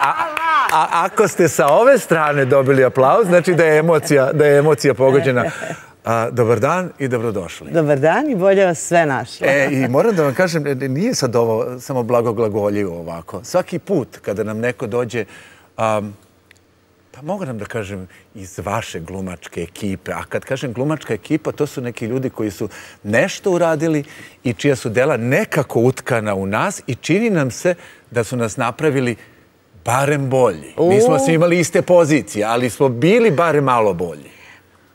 A ako ste sa ove strane dobili aplauz, znači da je emocija pogođena. Dobar dan i dobrodošli. Dobar dan i bolje vas sve našlo. I moram da vam kažem, nije sad ovo samo blagoglagoljivo ovako. Svaki put kada nam neko dođe, pa mogu nam da kažem iz vaše glumačke ekipe, a kad kažem glumačka ekipa, to su neki ljudi koji su nešto uradili i čija su dela nekako utkana u nas i čini nam se da su nas napravili barem bolji. Nismo svi imali iste pozicije, ali smo bili barem malo bolji.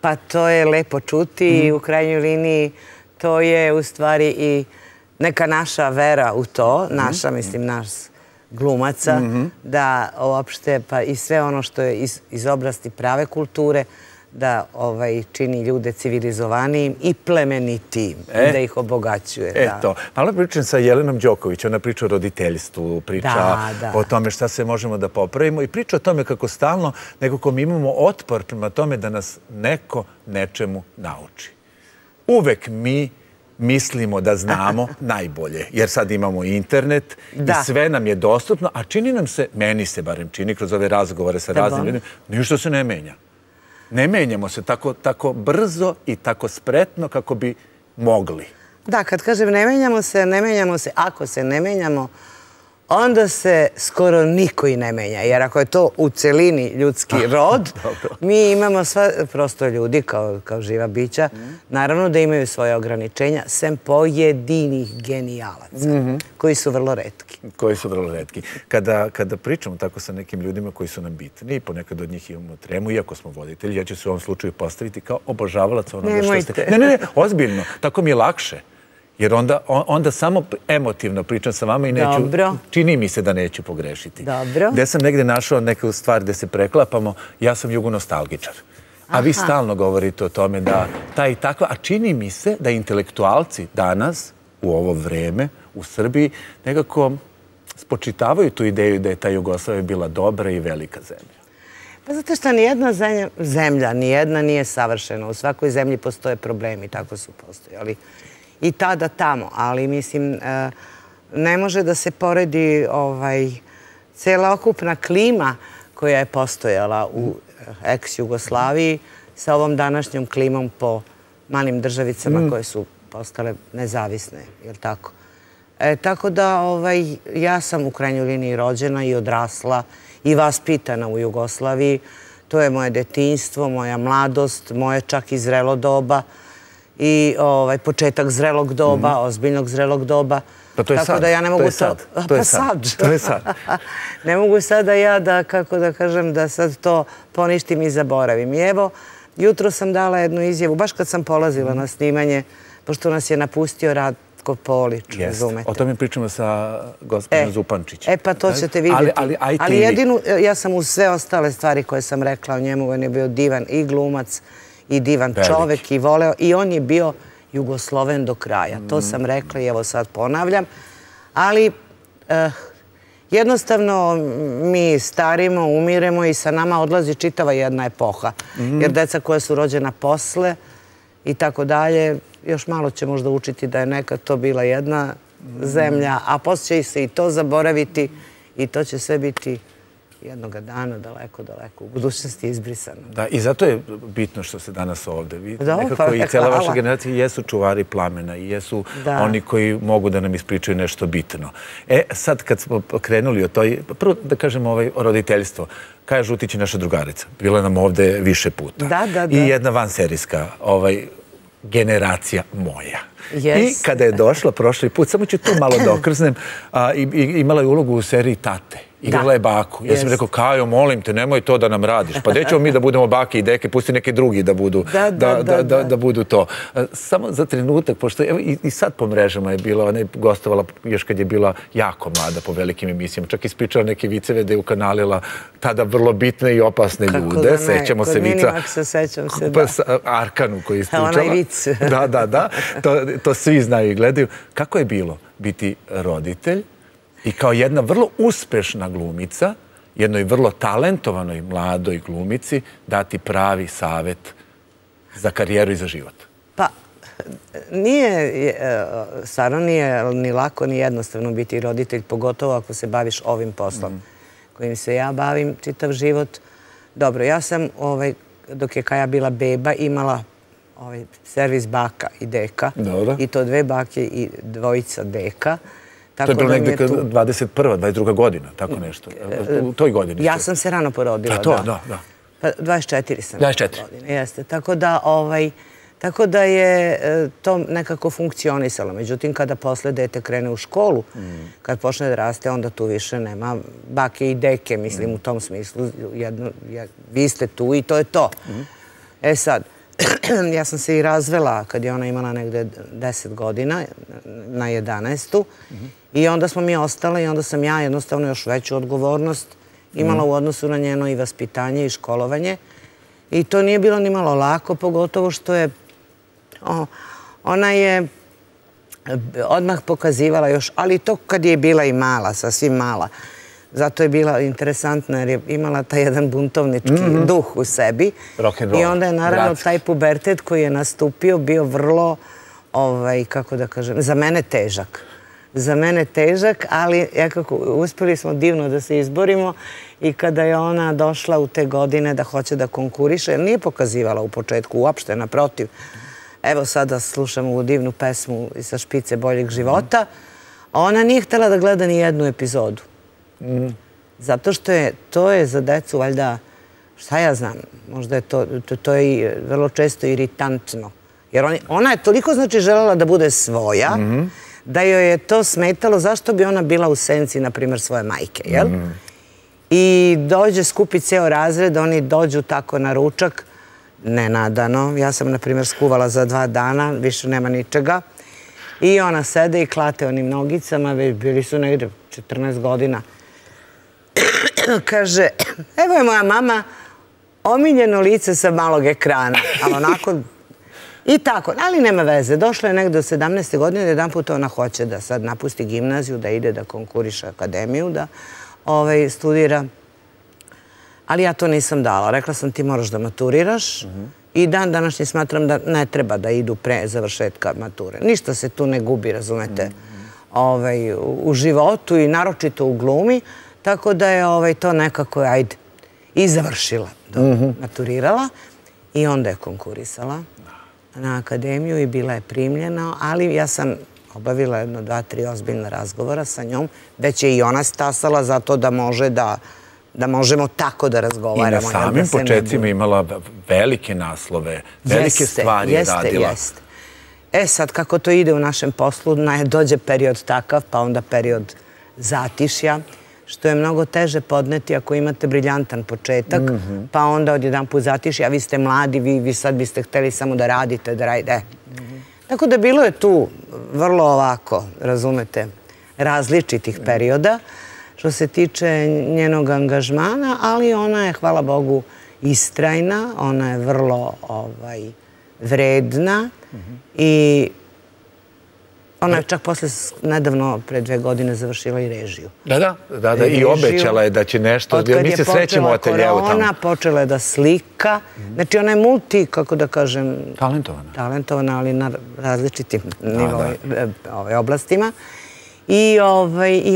Pa to je lepo čuti i u krajnjoj liniji to je u stvari i neka naša vera u to, naša, mislim, nas glumaca, da uopšte pa i sve ono što je iz oblasti prave kulture, da čini ljude civilizovanijim i plemenitijim, da ih obogaćuje. Eto, malo pričam sa Jelenom Đoković, ona priča o roditeljstvu, priča o tome šta se možemo da popravimo i priča o tome kako stalno nekako mi imamo otpor prema tome da nas neko nečemu nauči. Uvek mi mislimo da znamo najbolje, jer sad imamo internet i sve nam je dostupno, a čini nam se, meni se barem čini, kroz ove razgovore sa raznim ljudima, ništa se ne menja. Ne menjamo se tako brzo i tako spretno kako bi mogli. Da, kad kažem ne menjamo se, ne menjamo se. Ako se ne menjamo, onda se skoro niko i ne menja. Jer ako je to u celini ljudski rod, mi imamo sva, prosto ljudi kao živa bića, naravno da imaju svoje ograničenja, sem pojedinih genijalaca, koji su vrlo retki. Koji su vrlo retki. Kada pričamo tako sa nekim ljudima koji su nam bitni, i ponekad od njih imamo tremu, iako smo voditelji, ja ću se u ovom slučaju postaviti kao obožavalac onoga što ste... Ne, ozbiljno, tako mi je lakše. Jer onda samo emotivno pričam sa vama i neću, čini mi se da neću pogrešiti. Dobro. Gde sam negde našao neku stvar gde se preklapamo, ja sam jugonostalgičar. A vi stalno govorite o tome da ta i takva, a čini mi se da intelektualci danas, u ovo vreme, u Srbiji, nekako spočitavaju tu ideju da je ta Jugoslavija bila dobra i velika zemlja. Pa zato što nijedna zemlja, nijedna nije savršena. U svakoj zemlji postoje problemi, tako su postojali. I tada tamo, ali mislim, ne može da se poredi cela okupna klima koja je postojala u ex-Jugoslaviji sa ovom današnjom klimom po malim državicama koje su postale nezavisne, jel tako? Tako da ja sam u krajnjoj liniji rođena i odrasla i vaspitana u Jugoslaviji. To je moje detinjstvo, moja mladost, moje čak i zrelo doba. I početak zrelog doba, ozbiljnog zrelog doba. Pa to je sad. Pa sad. To je sad. Ne mogu sada ja da, kako da kažem, da sad to poništim i zaboravim. I evo, jutro sam dala jednu izjavu, baš kad sam polazila na snimanje, pošto nas je napustio Ratko Polić, razumete. O tome pričamo sa gospodinom Zupančićem. Pa to ćete vidjeti. Ali jedinu, ja sam uz sve ostale stvari koje sam rekla o njemu, on je bio divan i glumac, i divan čovek i voleo. I on je bio Jugosloven do kraja. To sam rekla i evo sad ponavljam. Ali jednostavno mi starimo, umiremo i sa nama odlazi čitava jedna epoha. Jer deca koja su rođena posle i tako dalje, još malo će možda učiti da je nekad to bila jedna zemlja, a posle će se i to zaboraviti i to će sve biti jednoga dana, daleko, daleko, u budućnosti je izbrisano. Da, i zato je bitno što se danas ovde vidi. Nekako i cela vaša generacija jesu čuvari plamena i jesu oni koji mogu da nam ispričaju nešto bitno. Sad kad smo krenuli o toj, prvo da kažemo roditeljstvo, Kaja Žutić je naša drugarica, bila nam ovde više puta. I jedna vanserijska generacija moja. I kada je došla prošli put, samo ću tu malo dokrznem, imala je ulogu u seriji Tate. Igrala je baku. Ja sam rekao, Kajo, molim te, nemoj to da nam radiš. Pa gde ćemo mi da budemo bake i deke, pusti neke drugi da budu to. Samo za trenutak, pošto i sad po mrežama je bila, ona je gostovala još kad je bila jako mlada po velikim emisijama. Čak ispičala neke viceve da je ukanalila tada vrlo bitne i opasne ljude. Sećamo se vica. Kupas Arkanu koji je ispričala. Onaj vic. Da. To svi znaju i gledaju. Kako je bilo biti roditelj i kao jedna vrlo uspešna glumica, jednoj vrlo talentovanoj mladoj glumici, dati pravi savet za karijeru i za život? Pa, stvarno nije ni lako ni jednostavno biti roditelj, pogotovo ako se baviš ovim poslom kojim se ja bavim čitav život. Dobro, ja sam, dok je Kaja bila beba, imala servis baka i deka. I to 2 bake i 2 deka. To je bilo negdje 21. 22. godina, tako nešto. U toj godini. Ja sam se rano porodila, da. 24 sam. 24. godine, jeste. Tako da je to nekako funkcionisalo. Međutim, kada posle dete krene u školu, kad počne da raste, onda tu više nema bake i deke, mislim, u tom smislu. Vi ste tu i to je to. E sad, ja sam se i razvela kad je ona imala negde 10 godina, na 11. I onda smo mi ostale i onda sam ja jednostavno još veću odgovornost imala u odnosu na njeno i vaspitanje i školovanje. I to nije bilo ni malo lako, pogotovo što je ona je odmah pokazivala još, ali to kad je bila i mala, sasvim mala. Zato je bila interesantna jer je imala taj jedan buntovnički duh u sebi. I onda je naravno taj pubertet koji je nastupio bio vrlo, kako da kažem, za mene težak. Za mene težak, ali uspjeli smo divno da se izborimo i kada je ona došla u te godine da hoće da konkuriše, jer nije pokazivala u početku uopšte, naprotiv. Evo sada slušamo ovu divnu pesmu sa špice Boljeg života. Ona nije htjela da gleda ni jednu epizodu. Zato što je to za decu, valjda, šta ja znam, možda je to vrlo često iritantno. Jer ona je toliko željela da bude svoja, da joj je to smetalo, zašto bi ona bila u senci, na primjer, svoje majke, jel? I dođe skupi ceo razred, oni dođu tako na ručak, nenadano. Ja sam, na primjer, skuvala za 2 dana, više nema ničega. I ona sede i klate onim nogicama, bili su negdje 14 godina. Kaže, evo je moja mama, omiljeno lice sa malog ekrana, ali onako... I tako, ali nema veze. Došla je negdje od 17. godine, jedan put ona hoće da sad napusti gimnaziju, da ide da konkuriše akademiju, da studira. Ali ja to nisam dala. Rekla sam, ti moraš da maturiraš i dan današnji smatram da ne treba da idu pre završetka mature. Ništa se tu ne gubi, razumete, u životu i naročito u glumi. Tako da je to nekako, ajde, i završila, maturirala i onda je konkurisala na akademiju i bila je primljena, ali ja sam obavila 1, 2, 3 ozbiljna razgovora sa njom, već je i ona stasala zato da možemo tako da razgovaramo. I na samim početcima imala velike naslove, velike stvari je radila. E sad, kako to ide u našem poslu, dođe period takav, pa onda period zatišja, što je mnogo teže podneti ako imate briljantan početak, pa onda odjedanput zatiši, a vi ste mladi, vi sad biste hteli samo da radite, da radite. Tako da bilo je tu vrlo ovako, razumete, različitih perioda, što se tiče njenog angažmana, ali ona je, hvala Bogu, istrajna, ona je vrlo vredna i... Ona je čak posle, nedavno, pre 2 godine, završila i režiju. Da, i obećala je da će nešto... Od kad je počela korona, počela je da slika. Znači, ona je multi, kako da kažem... Talentovana. Talentovana, ali na različitim oblastima. I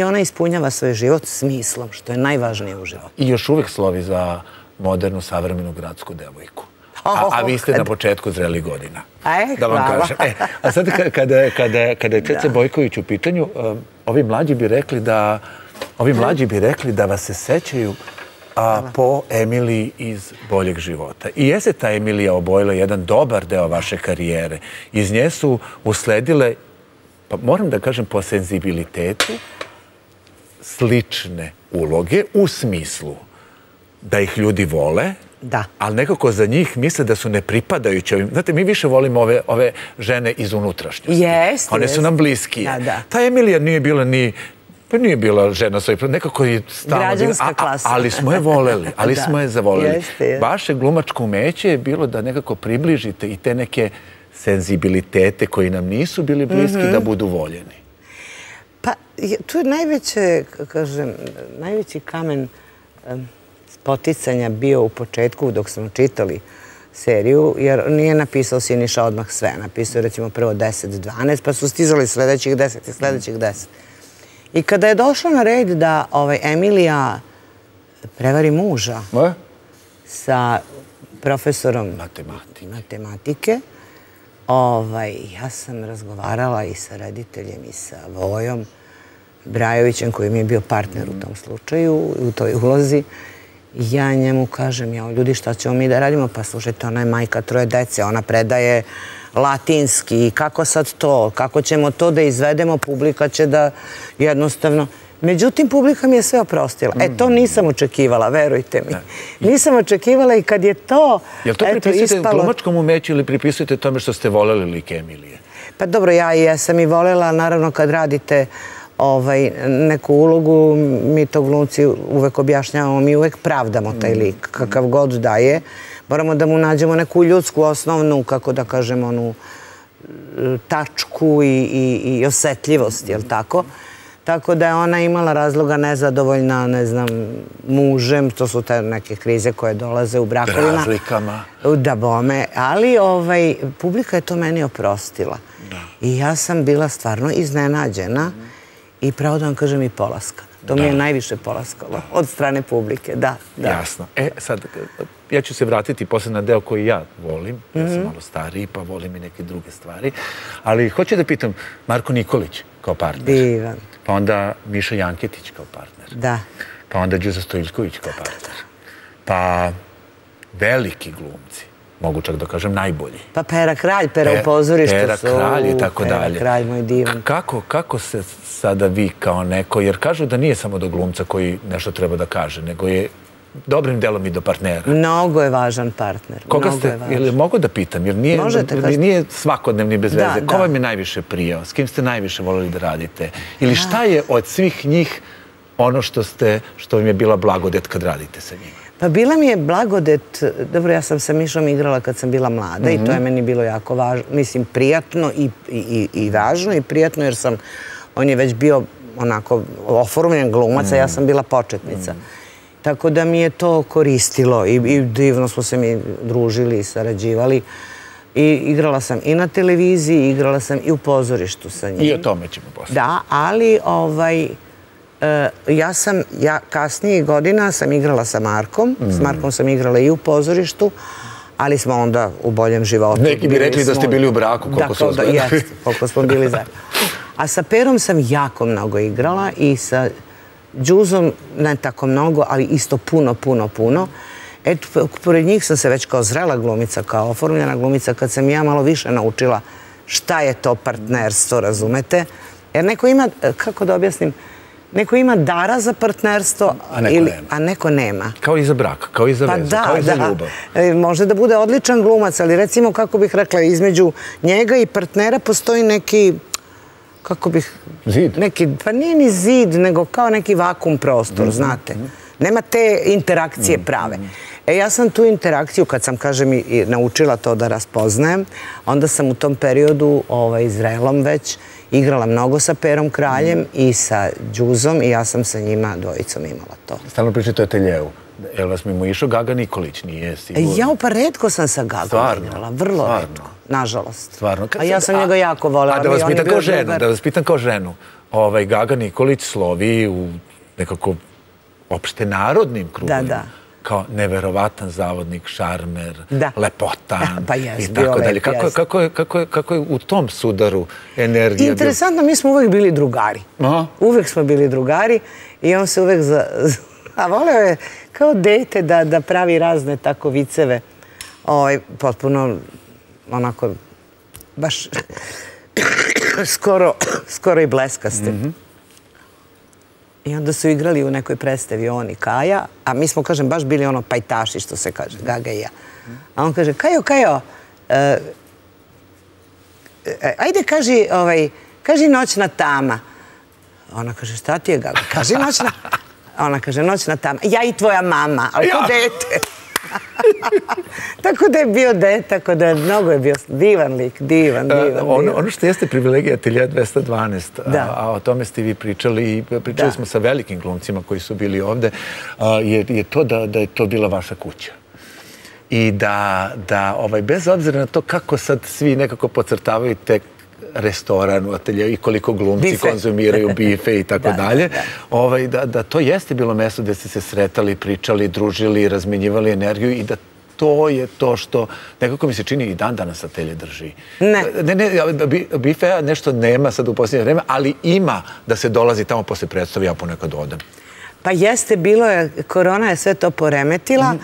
ona ispunjava svoj život smislom, što je najvažnije u životu. I još uvijek slovi za modernu, savremenu gradsku devojku. A vi ste na početku zrelih godina. Da vam kažem. A sad kada je Ceca Bojković u pitanju, ovi mlađi bi rekli da vas se sećaju po Emiliji iz Boljeg života. I jeste ta Emilija obojila jedan dobar deo vaše karijere. Iz nje su usledile, pa moram da kažem po senzibilitetu, slične uloge u smislu da ih ljudi vole, ali nekako za njih misle da su nepripadajući ovim. Znate, mi više volimo ove žene iz unutrašnjosti. One su nam bliskije. Ta Emilija nije bila žena svoj, nekako je stalno... Građanska klasa. Ali smo je voleli, ali smo je zavoleli. Vaše glumačko umeće je bilo da nekako približite i te neke senzibilitete koji nam nisu bili bliski da budu voljeni. Pa, tu je najveći kamen... poticanja bio u početku dok smo čitali seriju, jer nije napisao Siniša odmah sve. Napisao je, recimo, prvo 10, 12, pa su stizali sledećih 10 i sledećih 10. I kada je došlo na red da Emilija prevari muža sa profesorom matematike. Ja sam razgovarala i sa rediteljem i sa Vojom Brajovićem, koji mi je bio partner u tom slučaju, u toj ulozi. Ja njemu kažem, ljudi, šta ćemo mi da radimo? Pa slušajte, ona je majka troje dece, ona predaje latinski, kako sad to, kako ćemo to da izvedemo, publika će da jednostavno... Međutim, publika mi je sve oprostila. E, to nisam očekivala, verujte mi. Nisam očekivala i kad je to... Jel to pripisujete glumačkom umeću ili pripisujete tome što ste voleli like Emilije? Pa dobro, ja i jesam i volela. Naravno, kad radite neku ulogu, mi to glumci uvek objašnjavamo, mi uvek pravdamo taj lik, kakav god da je. Moramo da mu nađemo neku ljudsku osnovnu, kako da kažem, onu tačku i osetljivost, jel tako? Tako da je ona imala razloga nezadovoljna, ne znam, mužem, to su te neke krize koje dolaze u brakovima. Razlikama. Da, bome. Ali publika je to meni oprostila. I ja sam bila stvarno iznenađena i pravo da vam kažem i polaskana. To mi je najviše polaskalo od strane publike, da. Jasno. E, sad, ja ću se vratiti posle na deo koji ja volim. Ja sam malo stariji, pa volim i neke druge stvari. Ali hoću da pitam, Marko Nikolić kao partner. Divan. Pa onda Miša Janketić kao partner. Da. Pa onda Đuza Stojljković kao partner. Pa veliki glumci, mogu čak da kažem najbolji. Pa Pera Kralj, Pera u pozorištu. Pera Kralj i tako dalje. Pera Kralj, moj divan. Kako se sada vi kao neko, jer kažu da nije samo do glumca koji nešto treba da kaže, nego je dobrim delom i do partnera. Mnogo je važan partner. Koga ste, ili mogu da pitam, jer nije svakodnevni bez veze. Ko vam je najviše prijao? S kim ste najviše volili da radite? Ili šta je od svih njih ono što vam je bila blagodet kad radite sa njima? Pa bila mi je blagodet, dobro, ja sam sa Mišom igrala kad sam bila mlada i to je meni bilo jako važno, mislim, prijatno i važno i prijatno jer sam, on je već bio onako oformljen glumac, a ja sam bila početnica. Tako da mi je to koristilo i divno smo se mi družili i sarađivali. I igrala sam i na televiziji, igrala sam i u pozorištu sa njim. I o tome ćemo poslati. Da, ali ja kasnije godina sam igrala sa Markom. S Markom sam igrala i u pozorištu, ali smo onda u Boljem životu. Neki bi rekli da ste bili u braku, koliko se ozgledali. Da, jeste, koliko smo bili zajedno. A sa Perom sam jako mnogo igrala i sa Đuzom, ne tako mnogo, ali isto puno. Eto, pored njih sam se već kao zrela glumica, kao oformljena glumica, kad sam ja malo više naučila šta je to partnerstvo, razumete? Jer neko ima, kako da objasnim, neko ima dara za partnerstvo, a neko nema. Kao i za brak, kao i za vezu, kao i za ljubav. Može da bude odličan glumac, ali recimo, kako bih rekla, između njega i partnera postoji neki... kako bih... Zid? Pa nije ni zid, nego kao neki vakum prostor, znate. Nema te interakcije prave. E, ja sam tu interakciju, kad sam, kažem, i naučila to da raspoznajem, onda sam u tom periodu, zrelom već, igrala mnogo sa Perom Kraljem i sa Đuzom i ja sam sa njima dvojicom imala to. Stalno pričate o Teljevu. Jel vas mimo išao Gaga Nikolić? Nije sigurno. Ja, pa redko sam sa Gaga igrala, vrlo redko, nažalost. Stvarno. A ja sam njega jako volela. A da vas pitam kao ženu, Gaga Nikolić slovi u nekako opštenarodnim krugovima kao neverovatan zavodnik, šarmer, lepotan i tako dalje. Kako je u tom sudaru energija? Interesantno, mi smo uvek bili drugari. Uvek smo bili drugari i on se uvek... A voleo je kao dete da pravi razne tako viceve. Potpuno onako baš skoro i bleskaste. I onda su igrali u nekoj predstavi on i Kaja, a mi smo, kažem, baš bili ono pajtaši, što se kaže, Gaga i ja. A on kaže, Kajo, ajde kaži noćna tama. Ona kaže, šta ti je, Gaga? Kaži noćna... Ona kaže, noćna tama, ja i tvoja mama, ali ko dete. Tako da je bio dete, tako da je mnogo bio divan lik, divan. Ono što jeste privilegija Ateljea 212, a o tome ste vi pričali i pričali smo sa velikim glumcima koji su bili ovde, je to da je to bila vaša kuća. I da, bez obzira na to kako sad svi nekako podcrtavaju te restoranu, atelje i koliko glumci konzumiraju bife i tako dalje. Da to jeste bilo mesto gde ste se sretali, pričali, družili, razmenjivali energiju i da to je to što, nekako mi se čini, i dan danas atelje drži. Ne, bifea nešto nema sad u posljednje vreme, ali ima da se dolazi tamo posle predstave, ja ponekad odem. Pa jeste, bilo je, korona je sve to poremetila,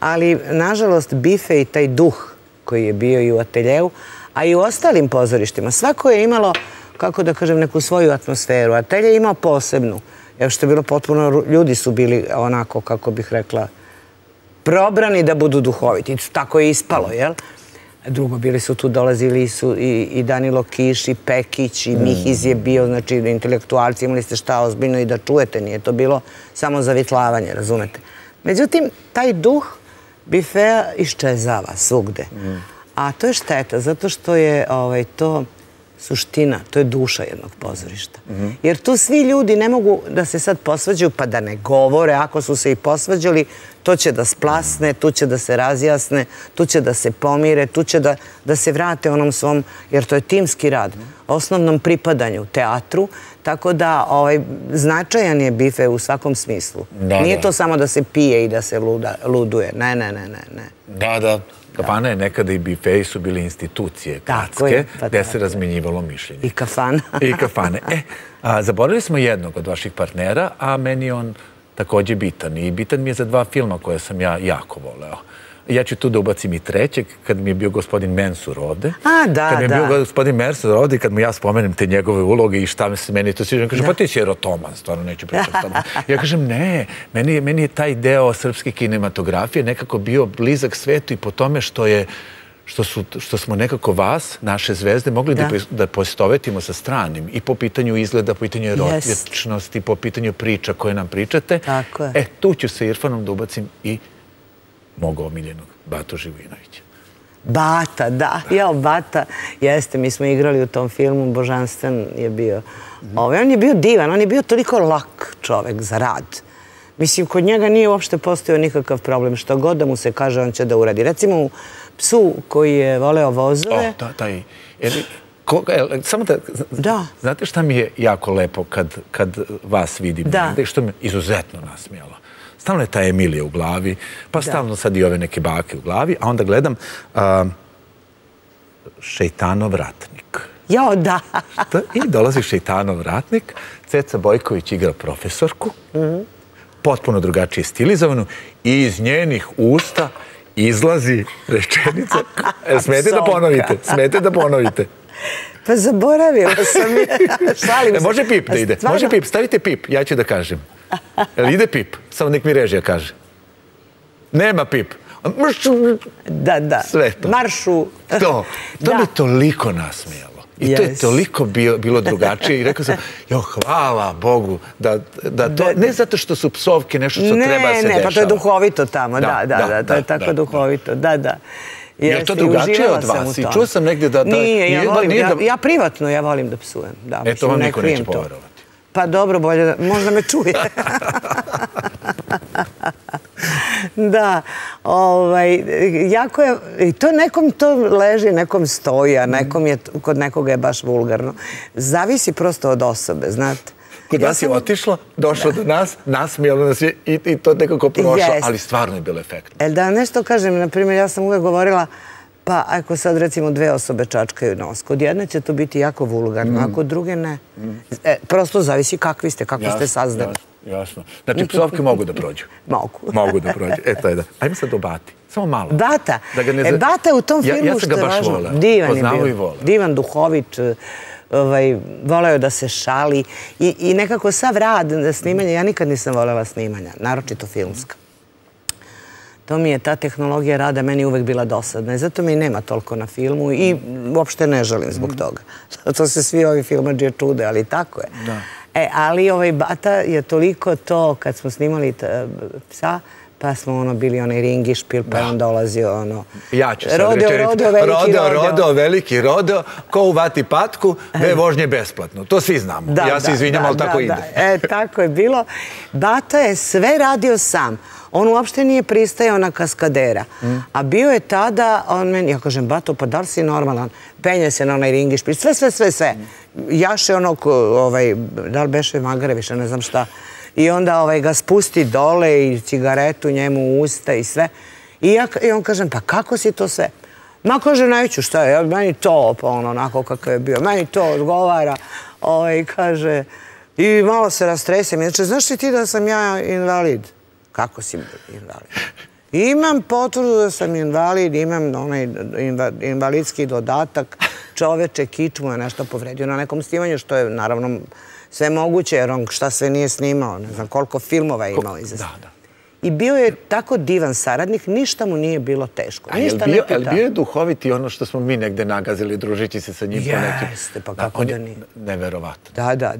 ali nažalost bife i taj duh koji je bio i u ateljevu, a i u ostalim pozorištima. Svako je imalo, kako da kažem, neku svoju atmosferu. Atelje je imao posebnu. Evo što je bilo potpuno, ljudi su bili onako, kako bih rekla, probrani da budu duhoviti. Tako je ispalo, jel? Drugo, bili su tu, dolazili su i Danilo Kiš, i Pekić, i Mihiz je bio, znači, intelektualci, imali ste šta ozbiljno i da čujete, nije to bilo samo zavitlavanje, razumete. Međutim, taj duh bifea iščezava svugde. A to je šteta, zato što je to suština, to je duša jednog pozorišta. Jer tu svi ljudi ne mogu da se sad posvađaju, pa da ne govore, ako su se i posvađali, to će da splasne, tu će da se razjasne, tu će da se pomire, tu će da se vrate onom svom, jer to je timski rad, osnovnom pripadanju teatru, tako da značajan je bife u svakom smislu. Nije to samo da se pije i da se luduje, ne. Da. Kafana je nekada i bifeji su bile institucije gradske, gde se razmenjivalo mišljenje. I kafana. I kafane. Zaboravili smo jednog od vaših partnera, a meni je on takođe bitan. I bitan mi je za dva filma koje sam ja jako voleo. Ja ću tu da ubacim i trećeg, kad mi je bio gospodin Mensur ovde. Kad mi je bio gospodin Mensur ovde i kad mu ja spomenem te njegove uloge i šta se meni to sviđa, on kaže, pa ti si erotoman, stvarno neću pričati s tobom. Ja kažem, ne, meni je taj deo srpske kinematografije nekako bio blizak svetu i po tome što smo nekako vas, naše zvezde, mogli da poistovetimo sa stranim i po pitanju izgleda, po pitanju erotičnosti, po pitanju priča koje nam pričate. E, tu ću sa Irfanom da ubacim i mog omiljenog, Batu Živinovića. Bata, da. Jao, Bata, jeste, mi smo igrali u tom filmu, božanstven je bio. On je bio divan, on je bio toliko lak čovek za rad. Mislim, kod njega nije uopšte postojao nikakav problem. Što god da mu se kaže, on će da uradi. Recimo, u psu koji je voleo vozove... O, taj... Samo da... Znate šta mi je jako lepo kad vas vidim? Da. Što me izuzetno nasmijalo. Stalno je ta Emilija u glavi, pa stalno sad i ove neke bake u glavi, a onda gledam Šejtanov ratnik. Jo, da! I dolazi Šejtanov ratnik, Ceca Bojković igra profesorku, potpuno drugačije stilizovanu, i iz njenih usta izlazi rečenica. Smete da ponovite. Pa zaboravila sam je. Može pip da ide, može pip, stavite pip, ja ću da kažem. Jel ide pip? Samo nek mi režija kaže. Nema pip. Da. Sve to. Maršu. To. To mi je toliko nasmijalo. I to je toliko bilo drugačije. I rekao sam, jo, hvala Bogu. Ne zato što su psovke nešto što treba se dešava. Ne, pa to je duhovito tamo. Da. To je tako duhovito. Da. Je to drugačije od vas? I čuo sam negdje da... Nije, ja privatno, ja volim da psujem. E, to vam niko neće poverovati. Pa dobro, bolje, možda me čuje. Da, jako je, i to nekom to leži, nekom stoji, a nekom je, kod nekoga je baš vulgarno. Zavisi prosto od osobe, znate. Kod vas je otišlo, došlo do nas, nasmijalo nas je i to nekako prošlo, ali stvarno je bilo efektno. Da, nešto kažem, na primjer, ja sam uvek govorila, pa ako sad recimo dve osobe čačkaju nos, kod jedne će to biti jako vulgarno, a kod druge ne. Prosto zavisi kakvi ste, kako ste sazdani. Jasno. Znači, psovke mogu da prođu. Mogu da prođu. E, to je da. Ajme sad o Bati. Samo malo. Bata. Bata je u tom filmu što je važno. Divan je bio. Divan, duhovit, voleo je da se šali. I nekako sav rad snimanja, ja nikad nisam volela snimanja, naročito filmska. To mi je ta tehnologija rada meni uvek bila dosadna i zato mi nema toliko na filmu i uopšte ne želim zbog toga. To se svi ovi filmađe čude, ali tako je. Ali ovaj Bata je toliko to, kad smo snimali psa, pa smo bili onaj ringi špil, pa je on dolazio ono... Ja ću sad rečeniti, rodeo, veliki rodeo, ko uvati patku, ne vožnje besplatno. To svi znamo. Ja se izvinjam, ali tako ide. Tako je bilo. Bata je sve radio sam. on uopšte nije pristajao na kaskadera. A bio je tada, on meni, ja kažem, Bato, pa da li si normalan? Penje se na onaj ringi špič, sve. Jaše onog, da li beše Magareviša, ne znam šta. I onda ga spusti dole i cigaretu njemu u usta i sve. I on kažem, pa kako si to sve? Ma kaže, neću, šta je, meni to, pa ono, onako kako je bio, meni to odgovara. Kaže, i malo se rastresem. Znači, znaš li ti da sam ja invalid? Kako si invalid? Imam potvrdu da sam invalid, imam onaj invalidski dodatak. Čoveče, kičmu je nešto povredio na nekom snimanju, što je, naravno, sve moguće, jer on šta sve nije snimao, ne znam koliko filmova je imao iza sebe. I bio je tako divan saradnik, ništa mu nije bilo teško. Ništa ne pita. Ali bio je duhoviti ono što smo mi negde nagazili, družići se sa njim po nekim... Jeste, pa kako da nije. Neverovatno. Da.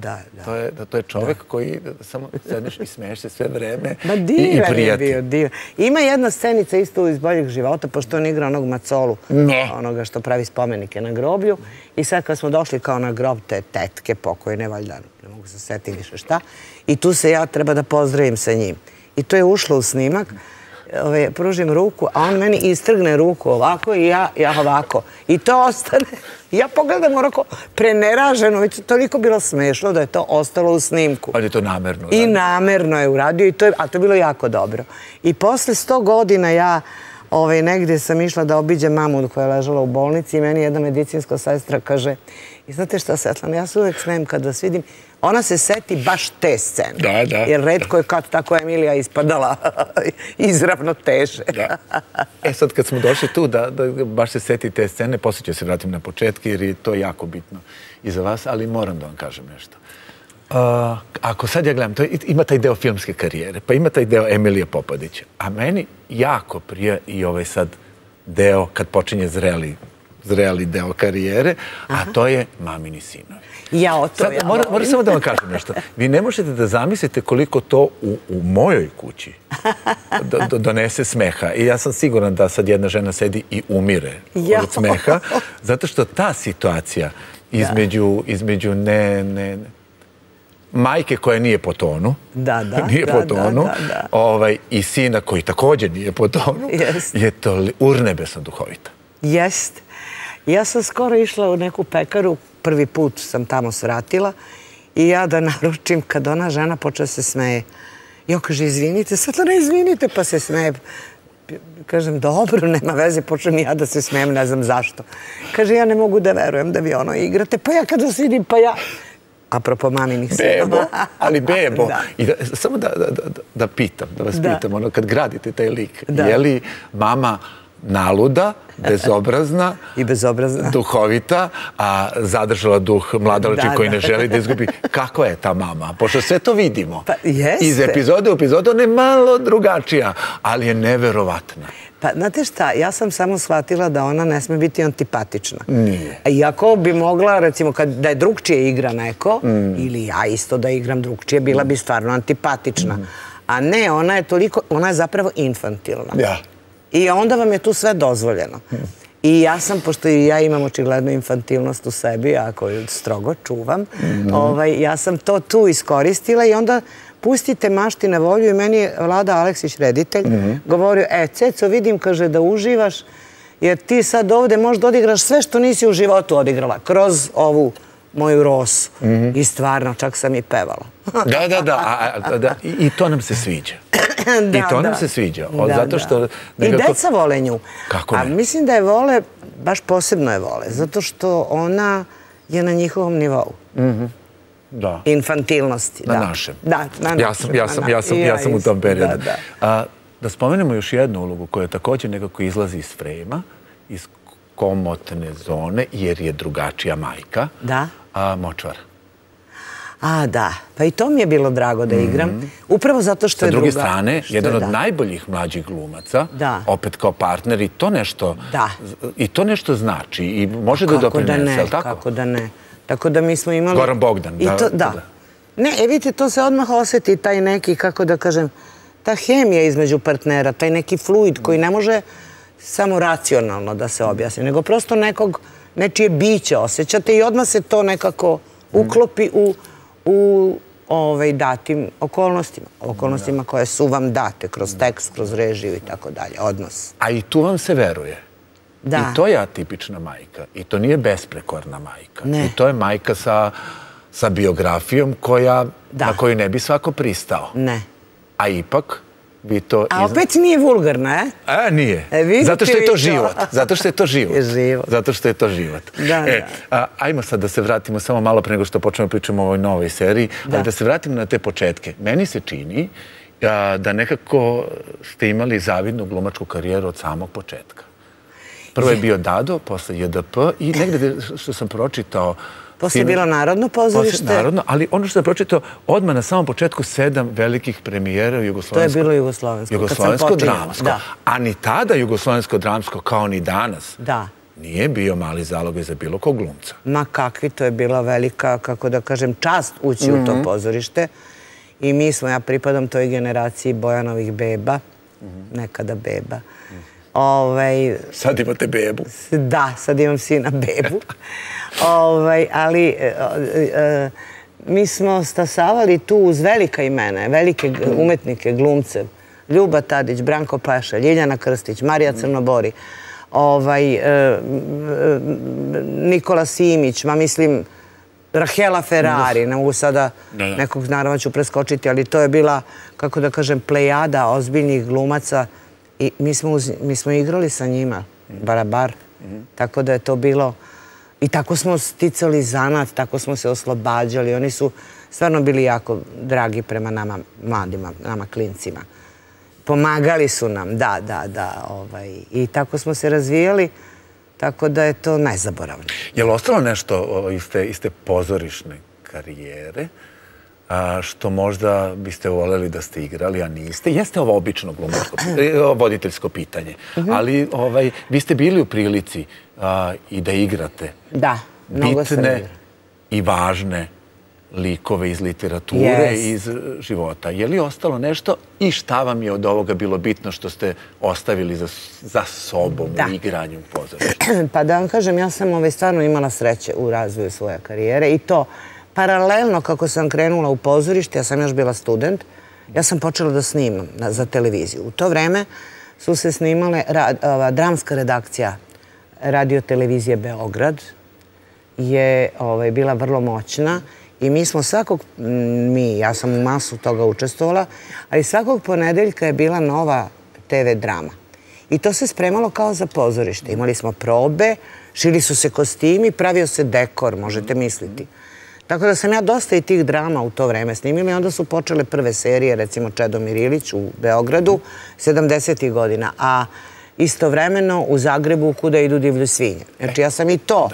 To je čovek koji samo sedneš i smeješ se sve vreme i prijatelj. Divan je bio, divan. Ima jedna scenica isto iz Boljeg života, pošto on igra onog Macolu, onoga što pravi spomenike na groblju. I sad kad smo došli kao na grob te tetke pokojne, valjda ne mogu se setiti više šta, i tu se ja treba da pozdravim sa njim. I to je ušlo u snimak, pružim ruku, a on meni istrgne ruku ovako i ja ovako. I to ostane, ja pogledam onako preneraženo, već je toliko bilo smešno da je to ostalo u snimku. Ali je to namerno uradio. I namerno je uradio, a to je bilo jako dobro. I posle 100 godina ja negde sam išla da obiđem mamu koja je ležala u bolnici i meni jedna medicinska sestra kaže, i znate šta, Svetlana, ja se uvek smijem kad vas vidim, ona se seti baš te scene. Jer retko je kad tako Emilija ispadala izravno teže. E sad kad smo došli tu, da baš se seti te scene, posle ću se vratim na početke jer je to jako bitno i za vas, ali moram da vam kažem nešto. Ako sad ja gledam, ima taj deo filmske karijere, pa ima taj deo Emilije Popadića, a meni jako prija i ovaj sad deo kad počinje zreli deo karijere, a to je Mamini sinovi. Jao, to ja volim. Moram samo da vam kažem nešto. Vi ne možete da zamislite koliko to u mojoj kući donese smeha. I ja sam siguran da sad jedna žena sedi i umire od smeha, zato što ta situacija između ne majke koja nije po tonu, i sina koji također nije po tonu, je to urnebesno duhovita. Jeste. Ja sam skoro išla u neku pekaru, prvi put sam tamo svratila i ja da naručim kad ona žena počela se smeje. I on kaže, izvinite, sad ne izvinite, pa se smeje. Kažem, dobro, nema veze, počnem ja da se smejem, ne znam zašto. Kaže, ja ne mogu da verujem da vi ono igrate, pa ja kad vas vidim, pa ja... Apropo maminih sinova. Bebo. Samo da pitam, da vas pitam, kad gradite taj lik, je li mama... naluda, bezobrazna i duhovita, a zadržala duh mladalački koji ne želi da izgubi. Kakva je ta mama? Pošto sve to vidimo. Iz epizode u epizodu ona je malo drugačija, ali je neverovatna. Pa, znate šta, ja sam samo shvatila da ona ne sme biti antipatična. Iako bi mogla, recimo, da je drugčije igra neko, ili ja isto da igram drugčije, bila bi stvarno antipatična. A ne, ona je zapravo infantilna. Ja. I onda vam je tu sve dozvoljeno. I ja sam, pošto i ja imam očiglednu infantilnost u sebi, ako ju strogo čuvam, ja sam to tu iskoristila i onda pustite mašti na volju i meni je Vlada Aleksić, reditelj, govorio, Ceco, vidim, kaže, da uživaš, jer ti sad ovde možeš da odigraš sve što nisi u životu odigrala, kroz ovu moju rosu. I stvarno, čak sam i pevala. Da, i to nam se sviđa. I to nam se sviđa. I deca vole nju. Kako ne? A mislim da je vole, baš posebno je vole, zato što ona je na njihovom nivou. Infantilnosti. Na našem. Ja sam u tom periodu. Da spomenemo još jednu ulogu koja također nekako izlazi iz frejma, iz komotne zone, jer je drugačija majka, močvara. A, da. Pa i to mi je bilo drago da igram. Upravo zato što je druga. Sa druge strane, jedan od najboljih mlađih glumaca, opet kao partner, i to nešto znači. I može da doprinese, ali tako? Kako da ne. Tako da mi smo imali... Goran Bogdan. Da. Ne, vidite, to se odmah osjeti taj neki, kako da kažem, ta hemija između partnera, taj neki fluid koji ne može samo racionalno da se objasni, nego prosto nečije biće osjećate i odmah se to nekako uklopi u datim okolnostima, okolnostima koje su vam date kroz tekst, kroz režiju i tako dalje, odnos. A i tu vam se veruje. I to je atipična majka. I to nije besprekorna majka. I to je majka sa biografijom na koju ne bi svako pristao. A ipak vi to... A opet nije vulgarna, je? A, nije. Zato što je to život. Zato što je to život. Zato što je to život. Ajmo sad da se vratimo samo malo pre nego što počnemo pričamo o ovoj novoj seriji, ali da se vratimo na te početke. Meni se čini da nekako ste imali zavidnu glumačku karijeru od samog početka. Prvo je bio Dado, posle JDP i negde što sam pročitao... Posle je bilo Narodno pozorište. Narodno, ali ono što sam pročitao, odmah na samom početku 7 velikih premijera u jugoslovenskom... To je bilo jugoslovensko-dramsko. A ni tada jugoslovensko-dramsko, kao ni danas, nije bio mali zalog za bilo kog glumca. Ma kakvi, to je bila velika, kako da kažem, čast ući u to pozorište. I mi smo, ja pripadam toj generaciji Bojanovih beba, nekada beba. Sad imate bebu. Da, sad imam sina bebu. Ali mi smo stasavali tu uz velika imena, velike umetnike, glumce. Ljuba Tadić, Branko Pleša, Ljiljana Krstić, Marija Crnobori, Nikola Simić, ma mislim Rahela Ferrari, ne mogu sada nekog naravno ću preskočiti, ali to je bila, kako da kažem, plejada ozbiljnih glumaca. I mi smo igrali sa njima, barabar, tako da je to bilo, i tako smo sticali zanat, tako smo se oslobađali, oni su stvarno bili jako dragi prema nama mladima, nama klincima. Pomagali su nam, i tako smo se razvijali, tako da je to nezaboravno. Je li ostalo nešto iz te pozorišne karijere što možda biste voljeli da ste igrali, a niste? Jeste ovo obično glumačko, voditeljsko pitanje, ali vi ste bili u prilici i da igrate bitne i važne likove iz literature i iz života. Je li ostalo nešto i šta vam je od ovoga bilo bitno što ste ostavili za sobom u igranju pozorišta? Pa da vam kažem, ja sam stvarno imala sreće u razvoju svoje karijere i to paralelno kako sam krenula u pozorište, ja sam još bila student, ja sam počela da snimam za televiziju. U to vreme su se snimale dramska redakcija Radiotelevizije Beograd je bila vrlo moćna i mi smo svakog, ja sam u masu toga učestvovala, ali svakog ponedeljka je bila nova TV drama. I to se spremalo kao za pozorište. Imali smo probe, šili su se kostimi, pravio se dekor, možete misliti. Tako da sam ja dosta i tih drama u to vreme snimila i onda su počele prve serije, recimo Čedomir Ilić u Beogradu, 70. godina, a istovremeno u Zagrebu Kuda idu divlje svinje. Znači ja sam i to.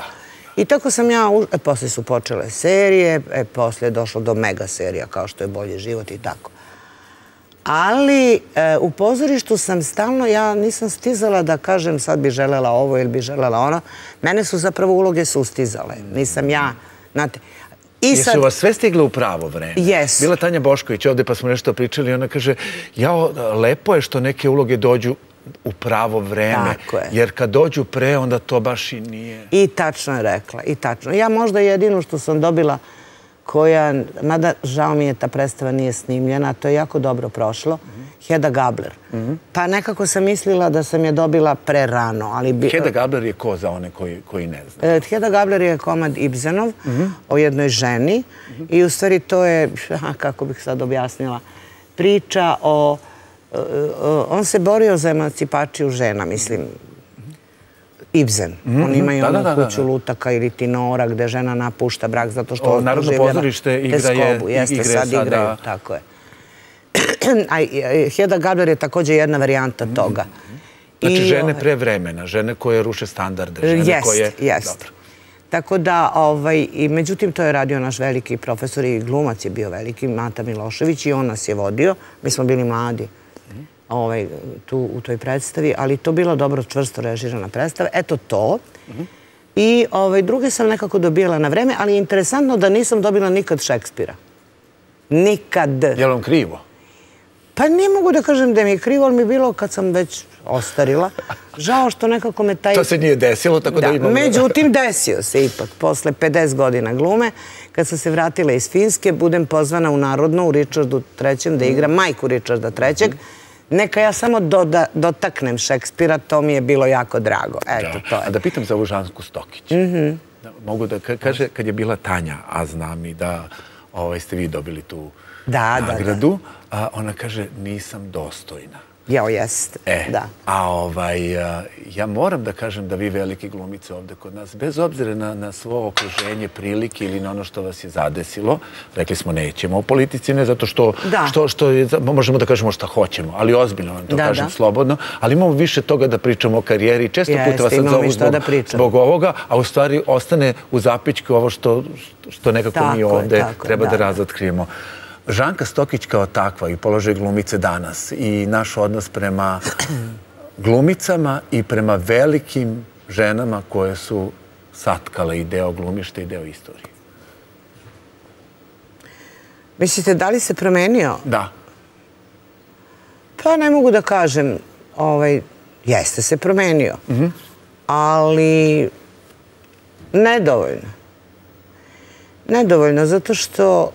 I tako sam ja, posle su počele serije, posle je došlo do mega serija kao što je Bolji život i tako. Ali u pozorištu sam stalno, ja nisam stizala da kažem sad bi želela ovo ili bi želela ono. Mene su zapravo uloge sustizale. Nisam ja, znate... Jesu vas sve stigle u pravo vreme. Bila Tanja Bošković ovde pa smo nešto pričali i ona kaže, jao, lepo je što neke uloge dođu u pravo vreme, jer kad dođu pre onda to baš i nije. I tačno je rekla, i tačno. Ja možda jedinu što sam dobila koja, mada žao mi je ta predstava nije snimljena, to je jako dobro prošlo, Heda Gabler. Pa nekako sam mislila da sam je dobila pre rano, ali... Heda Gabler je ko za one koji ne zna? Heda Gabler je komad Ibzenov o jednoj ženi i u stvari to je, kako bih sad objasnila, priča o... On se borio za emancipaciju žena, mislim, Ibzen. On ima i onu kuću lutaka ili tinora gde žena napušta brak zato što... Narodno pozorište igre sada... Tako je. Heda Gabler je također jedna varijanta toga. Znači žene pre vremena, žene koje ruše standarde, žene koje... Jest. Tako da, i međutim to je radio naš veliki profesor i glumac je bio veliki, Mata Milošević, i on nas je vodio. Mi smo bili mladi u toj predstavi, ali to bila dobro čvrsto režirana predstava. Eto to. I druge sam nekako dobijala na vreme, ali je interesantno da nisam dobila nikad Šekspira. Nikad. Je li vam krivo? Pa ne mogu da kažem da mi je krivo, ali mi je bilo kad sam već ostarila. Žao što nekako me taj... To se nije desilo, tako da imamo... Međutim, desio se ipak. Posle 50 godina glume, kad sam se vratila iz Finske, budem pozvana u Narodno, u Richardu III, da igram majku Richarda III. Neka ja samo dotaknem Šekspira, to mi je bilo jako drago. Eto, to je. A da pitam za ovu Žansku Stokić. Mogu da kaže, kad je bila Tanja, a znam i da ste vi dobili tu nagradu, ona kaže, nisam dostojna. Jao, jeste, da. A ja moram da kažem da vi velike glumice ovde kod nas, bez obzira na svo okruženje, prilike ili na ono što vas je zadesilo, rekli smo nećemo o politici, ne zato što možemo da kažemo šta hoćemo, ali ozbiljno vam to kažem slobodno, ali imamo više toga da pričamo o karijeri i često puta vas sad zovu zbog ovoga, a u stvari ostane u zapićku ovo što nekako mi ovde treba da razotkrijemo. Žanka Stokić kao takva i položaj glumice danas i naš odnos prema glumicama i prema velikim ženama koje su satkale i deo glumišta i deo istorije. Mislite, da li se promenio? Da. Pa ne mogu da kažem, jeste se promenio, ali nedovoljno. Nedovoljno, zato što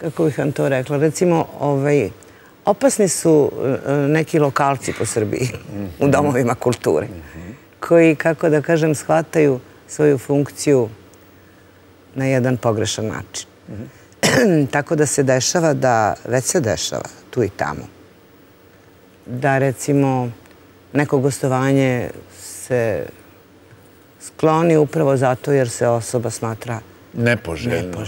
kako bih vam to rekla, recimo, opasni su neki lokalci po Srbiji u domovima kulture, koji, kako da kažem, shvataju svoju funkciju na jedan pogrešan način. Tako da se dešava, već se dešava tu i tamo, da recimo neko gostovanje se skloni upravo zato jer se osoba smatra nepoželjno.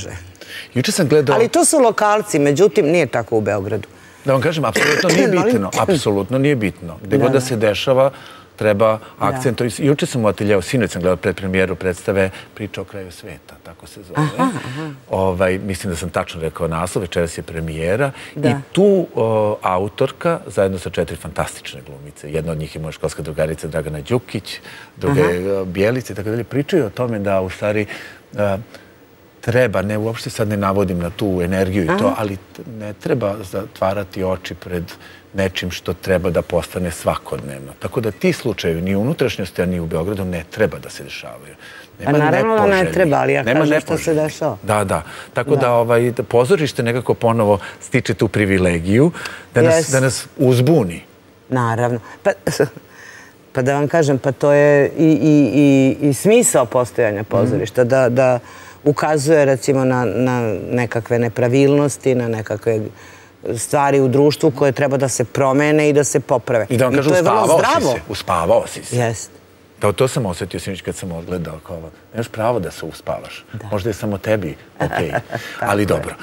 Ali to su lokalci, međutim, nije tako u Beogradu. Da vam kažem, apsolutno nije bitno. Apsolutno nije bitno. Gde god da se dešava, treba akcent. Juče sam u ateljeu, sinoć sam gledao pred premijeru predstave Priča o kraju sveta, tako se zove. Mislim da sam tačno rekao naslov, večeras je premijera. I tu autorka, zajedno sa 4 fantastične glumice, jedna od njih je moja školska drugarica Dragana Đukić, druga je Bijelica i tako dalje, pričaju o tome da u stvari treba, ne uopšte sad ne navodim na tu energiju i to, ali ne treba zatvarati oči pred nečim što treba da postane svakodnevno. Tako da ti slučajevi ni u unutrašnjosti, ni u Beogradu ne treba da se dešavaju. Pa naravno da ne treba, ali ja kažem što se dešava. Da, da. Tako da pozorište nekako ponovo stiče tu privilegiju da nas uzbuni. Naravno. Pa da vam kažem, pa to je i smisao postojanja pozorišta, da ukazuje recimo na nekakve nepravilnosti, na nekakve stvari u društvu koje treba da se promene i da se poprave. I da vam kažu, uspavao si se. Jeste. To sam osetio sinoć kad sam odgledao kao ovo. Nemaš pravo da se uspavaš. Možda je samo tebi okej. Ali dobro.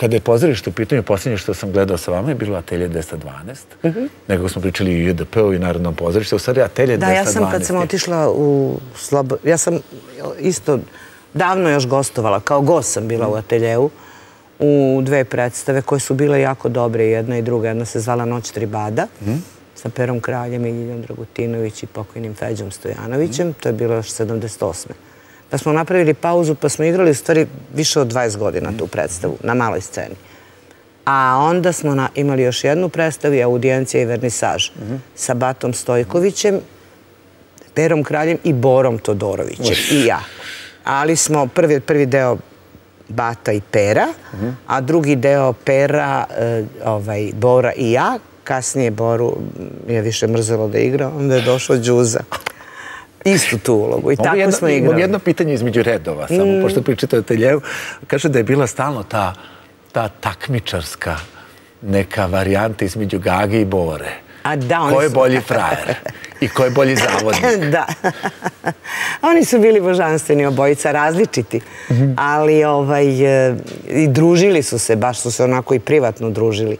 Kada je pozorište u pitanju, posljednje što sam gledao sa vama je bilo Atelje 212. Nekako smo pričali i o JDP-u i Narodnom pozorištu. U stvari Atelje 212. Da, ja sam kad sam otišla u Slobodu... Ja sam isto davno još gostovala. Kao gost sam bila u Ateljeu u 2 predstave koje su bile jako dobre, jedna i druga. Jedna se zvala Noć Tribada sa Perom Kraljem i Ljiljom Dragutinović i pokojnim Feđom Stojanovićem. To je bilo još 78. Pa smo napravili pauzu, pa smo igrali u stvari više od 20 godina tu predstavu, na maloj sceni. A onda smo imali još jednu predstavu, Audijencija i vernisaž, sa Batom Stojkovićem, Perom Kraljem i Borom Todorovićem, i ja. Ali smo prvi deo Bata i Pera, a drugi deo Pera, Bora i ja. Kasnije Boru je više mrzelo da igra, onda je došao Đuza. Istu tu ulogu i tako smo igrali. Imam jedno pitanje između redova, samo pošto pričate o Ateljeu. Kaže da je bila stalno ta takmičarska neka varijanta između Gage i Bore. Ko je bolji frajer i ko je bolji zavodnik. Da. Oni su bili božanstveni obojica, različiti. Ali i družili su se, baš su se onako i privatno družili.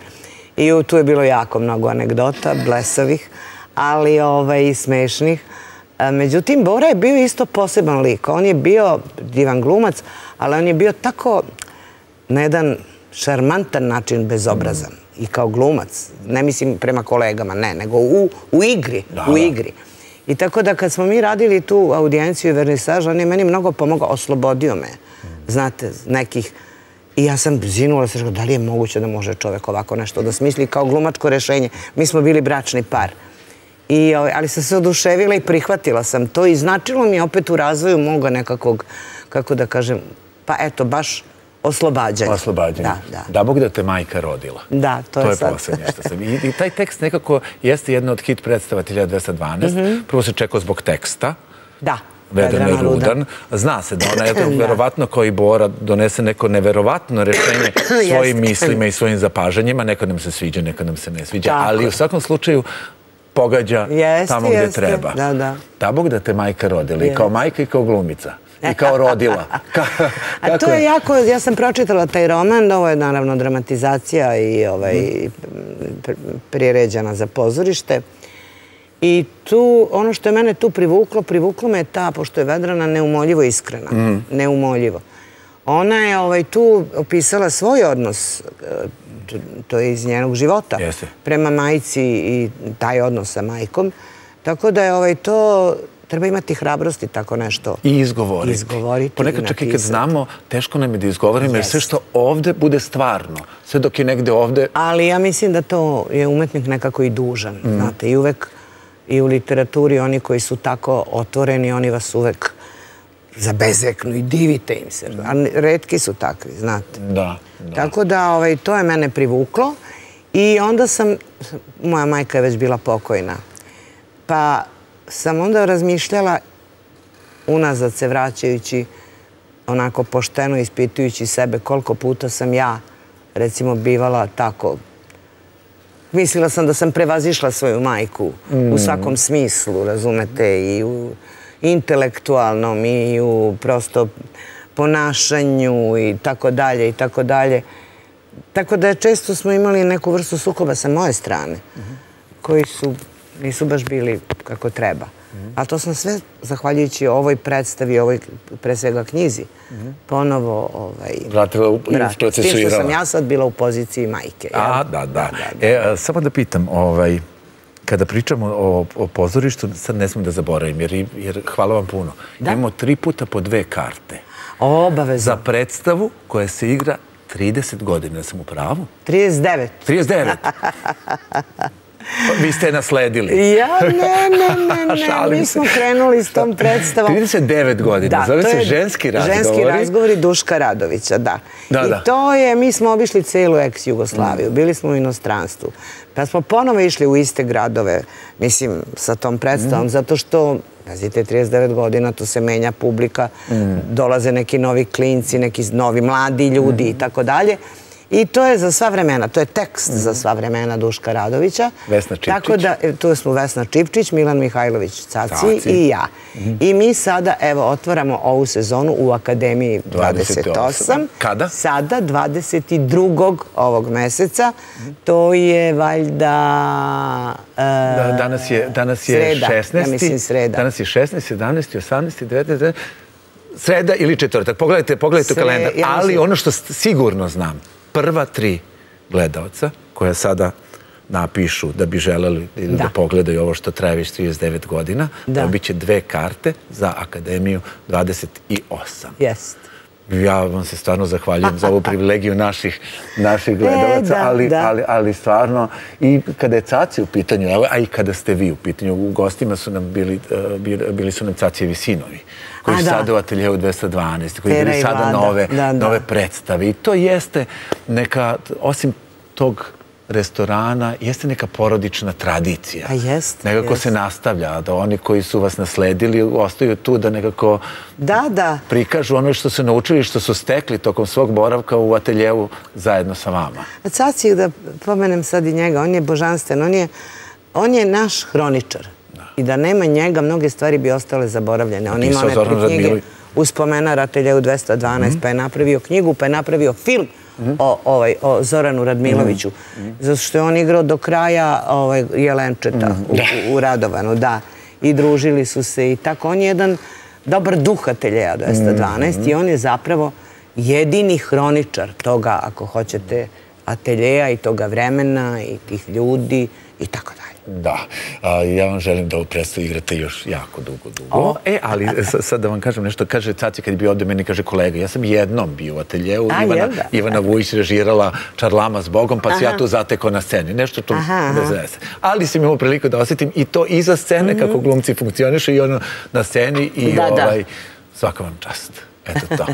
I tu je bilo jako mnogo anegdota, blesavih, ali i smešnih. Međutim, Bora je bio isto poseban lik. On je bio divan glumac, ali on je bio tako na jedan šarmantan način bezobrazan. I kao glumac. Ne mislim prema kolegama, ne, nego u igri. I tako da kad smo mi radili tu Audijenciju i vernisaž, on je meni mnogo pomogao, oslobodio me, znate, nekih I ja sam zinula se, da li je moguće da može čovek ovako nešto da smisli kao glumačko rešenje. Mi smo bili bračni par. Ali sam se oduševila i prihvatila sam to i značilo mi je opet u razvoju moga nekakvog, kako da kažem, pa eto, baš oslobađanje. Oslobađanje. Da Bog da te majka rodila. Da, to je sad. To je posebno što sam. I taj tekst nekako jeste jedna od hit predstava 1912. Prvo se čekao zbog teksta. Da. Vedran i Rudan. Zna se da ona je to verovatno kao i Bora donese neko neverovatno rešenje svojim mislima i svojim zapažanjima. Neka nam se sviđa, neka nam se ne sviđa. Ali u svakom slučaju pogađa tamo gde treba. Da Bog da te majka rodila. I kao majka i kao glumica. I kao rodila. A to je jako, ja sam pročitala taj roman, ovo je naravno dramatizacija i priređena za pozorište. I tu, ono što je mene tu privuklo me je ta, pošto je Vedrana neumoljivo iskrena. Neumoljivo. Ona je tu opisala svoj odnos, to je iz njenog života, prema majci i taj odnos sa majkom. Tako da je to... Treba imati hrabrosti, tako nešto. I izgovoriti. Ponekad čak i kad znamo, teško nam je da izgovorimo, jer sve što ovde bude stvarno. Sve dok je negde ovde... Ali ja mislim da to je umetnik nekako i dužan, znate. I uvek, i u literaturi, oni koji su tako otvoreni, oni vas uvek zabezeknu i divite im se. Retki su takvi, znate. Da. Tako da, to je mene privuklo. I onda sam... Moja majka je već bila pokojna. Pa... sam onda razmišljala unazad se vraćajući onako pošteno ispitujući sebe koliko puta sam ja recimo bivala tako. Mislila sam da sam prevazišla svoju majku u svakom smislu, razumete, i u intelektualnom i u prosto ponašanju i tako dalje i tako dalje. Tako da često smo imali neku vrstu sukoba sa moje strane koji su nisu baš bili kako treba. A to sam sve, zahvaljujući ovoj predstavi, ovoj pre svega knjizi, ponovo... Vratila u procesuirala. Tim što sam ja sad bila u poziciji majke. Da. Samo da pitam, kada pričamo o pozorištu, sad ne smijem da zaboravim, jer hvala vam puno. Imamo 3 puta po 2 karte. Obavezno. Za predstavu koja se igra 30 godina. Sam u pravu? 39. 39. Vi ste je nasledili. Ja? Ne. Mi smo krenuli s tom predstavom. 39 godina. Zove se Ženski razgovori. Ženski razgovori Duška Radovića, da. I to je, mi smo obišli celu ex-Jugoslaviju. Bili smo u inostranstvu. Pa smo ponovo išli u iste gradove, mislim, sa tom predstavom, zato što, pazite, 39 godina, tu se menja publika, dolaze neki novi klinci, neki novi mladi ljudi i tako dalje. I to je za sva vremena, to je tekst za sva vremena Duška Radovića. Vesna Čivčić. Tako da, tu smo Vesna Čivčić, Milan Mihajlović Caci i ja. I mi sada, evo, otvaramo ovu sezonu u Akademiji 28. Kada? Sada, 22. ovog meseca. To je, valjda... Danas je 16. Ja mislim sreda. Danas je 16, 17, 18, 19... Sreda ili četvrtak. Pogledajte kalendar. Ali ono što sigurno znam, prva 3 gledalca koja sada napišu da bi želeli da pogledaju ovo što traje već 39 godina, dobit će 2 karte za Akademiju 28. Jest. Ja vam se stvarno zahvaljujem za ovu privilegiju naših gledalaca, ali stvarno i kada je Caci u pitanju, a i kada ste vi u pitanju, u gostima su nam bili Cacijevi sinovi, koji su sada u Ateljevu 212, koji bili sada nove predstave. I to jeste neka, osim tog restorana, jeste neka porodična tradicija. Nekako se nastavlja, da oni koji su vas nasledili ostaju tu da nekako prikažu ono što su naučili, što su stekli tokom svog boravka u Ateljevu zajedno sa vama. Caci, da pomenem sad i njega, on je božanstven, on je naš hroničar. I da nema njega, mnoge stvari bi ostale zaboravljene. On ima one knjige uspomena Ateljeu 212, pa je napravio knjigu, pa je napravio film o Zoranu Radmiloviću. Zato što je on igrao do kraja Jelenčeta u Radovanu, da. I družili su se i tako. On je jedan dobar duh Ateljea 212 i on je zapravo jedini hroničar toga, ako hoćete, ateljeja i toga vremena i tih ljudi i tako dalje. Da, ja vam želim da ovo predstavu igrate još jako dugo. Ali sad da vam kažem nešto, kaže Caci kad je bio ovde, meni kaže kolega, ja sam jednom bio u ateljevu, Ivana Vujić režirala Čarlama s Bogom, pa se ja to zatekao na sceni, nešto to bez veze. Ali sam imao priliku da osetim i to iza scene, kako glumci funkcioniše i ono na sceni i svaka vam čast. Eto to.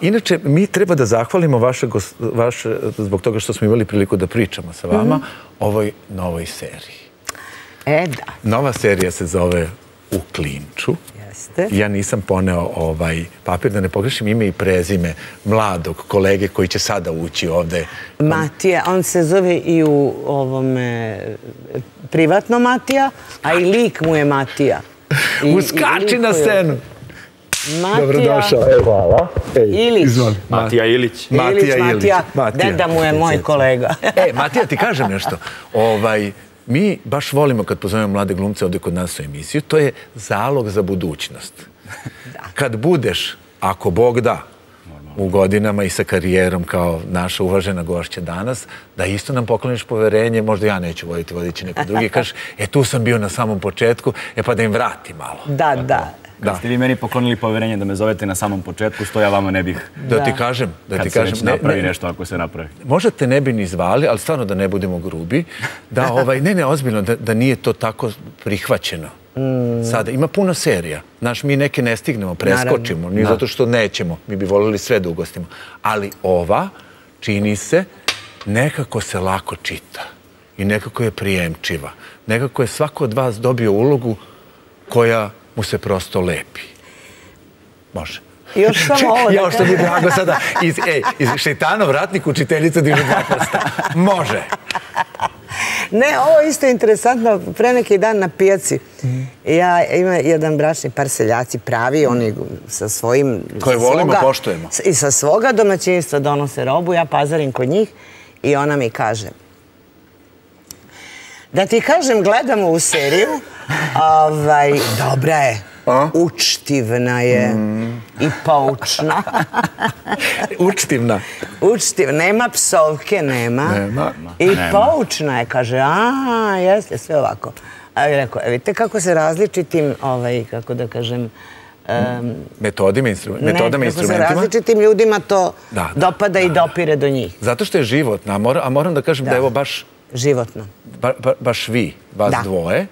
Inače, mi treba da zahvalimo vaše, zbog toga što smo imali priliku da pričamo sa vama, ovoj novoj seriji. E, da. Nova serija se zove U klinču. Jeste. Ja nisam poneo ovaj papir, da ne pogrešim ime i prezime mladog kolege koji će sada ući ovde. Matija, on se zove i u ovome privatno Matija, a i lik mu je Matija. Uskači na scenu! Dobrodošao. Hvala. Ilić. Matija Ilić. Matija Ilić. Deda mu je moj kolega. Matija, ti kažem nešto. Mi baš volimo kad pozovemo mlade glumce ovde kod nas u emisiju. To je zalog za budućnost. Kad budeš, ako Bog da, u godinama i sa karijerom kao naša uvažena gošća danas, da isto nam pokloniš poverenje, možda ja neću voditi, vodit će neko drugi, kažeš, tu sam bio na samom početku, pa da im vrati malo. Da, da. Kad ste vi meni poklonili poverenje da me zovete na samom početku, što ja vama ne bih... Da ti kažem, da ti kažem... Kad se već napravi nešto, ako se napravi. Možda te ne bi ni zvali, ali stvarno da ne budemo grubi, ne, ozbiljno, da nije to tako prihvaćeno. Sada, ima puno serija. Znaš, mi neke ne stignemo, preskočimo, ni zato što nećemo. Mi bi voljeli sve da ugostimo. Ali ova, čini se, nekako se lako čita. I nekako je prijemčiva. Nekako je svako od vas dobio ulogu koja... mu se prosto lepi. Može. Još samo ovo. Još to bi drago sada. Iz Šejtanov ratnik učiteljica diže dva prsta. Može. Ne, ovo isto je interesantno. Pre neki dan na pijaci. Ima jedan bračni par, seljaci pravi, oni sa svojim... Koje volimo, poštujemo. I sa svoga domaćinstva donose robu, ja pazarim kod njih i ona mi kaže... Da ti kažem, gledamo u seriju, dobra je, učtivna je i poučna. Učtivna? Učtivna, nema psovke, nema. I poučna je, kaže, jeste, sve ovako. A je rekao, vidite kako se različitim, kako da kažem... metodama, instrumentima. Kako se različitim ljudima to dopada i dopire do njih. Zato što je životna, a moram da kažem da je ovo baš... Životno. Baš vi, vas dvoje,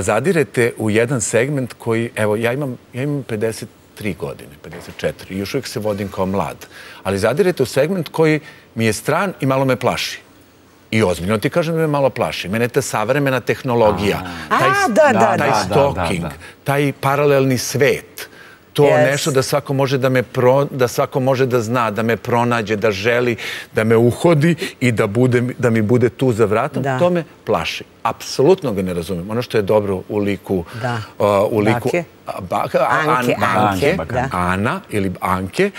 zadirete u jedan segment koji, evo, ja imam 53 godine, 54, i još uvijek se vodim kao mlad, ali zadirete u segment koji mi je stran i malo me plaši. I ozbiljno ti kažem da me malo plaši. Mene je ta savremena tehnologija, taj stalking, taj paralelni svet, to nešto da svako može da zna, da me pronađe, da želi, da me uhodi i da mi bude tu za vratom, to me plaši. Apsolutno ga ne razumijem. Ono što je dobro u liku Anke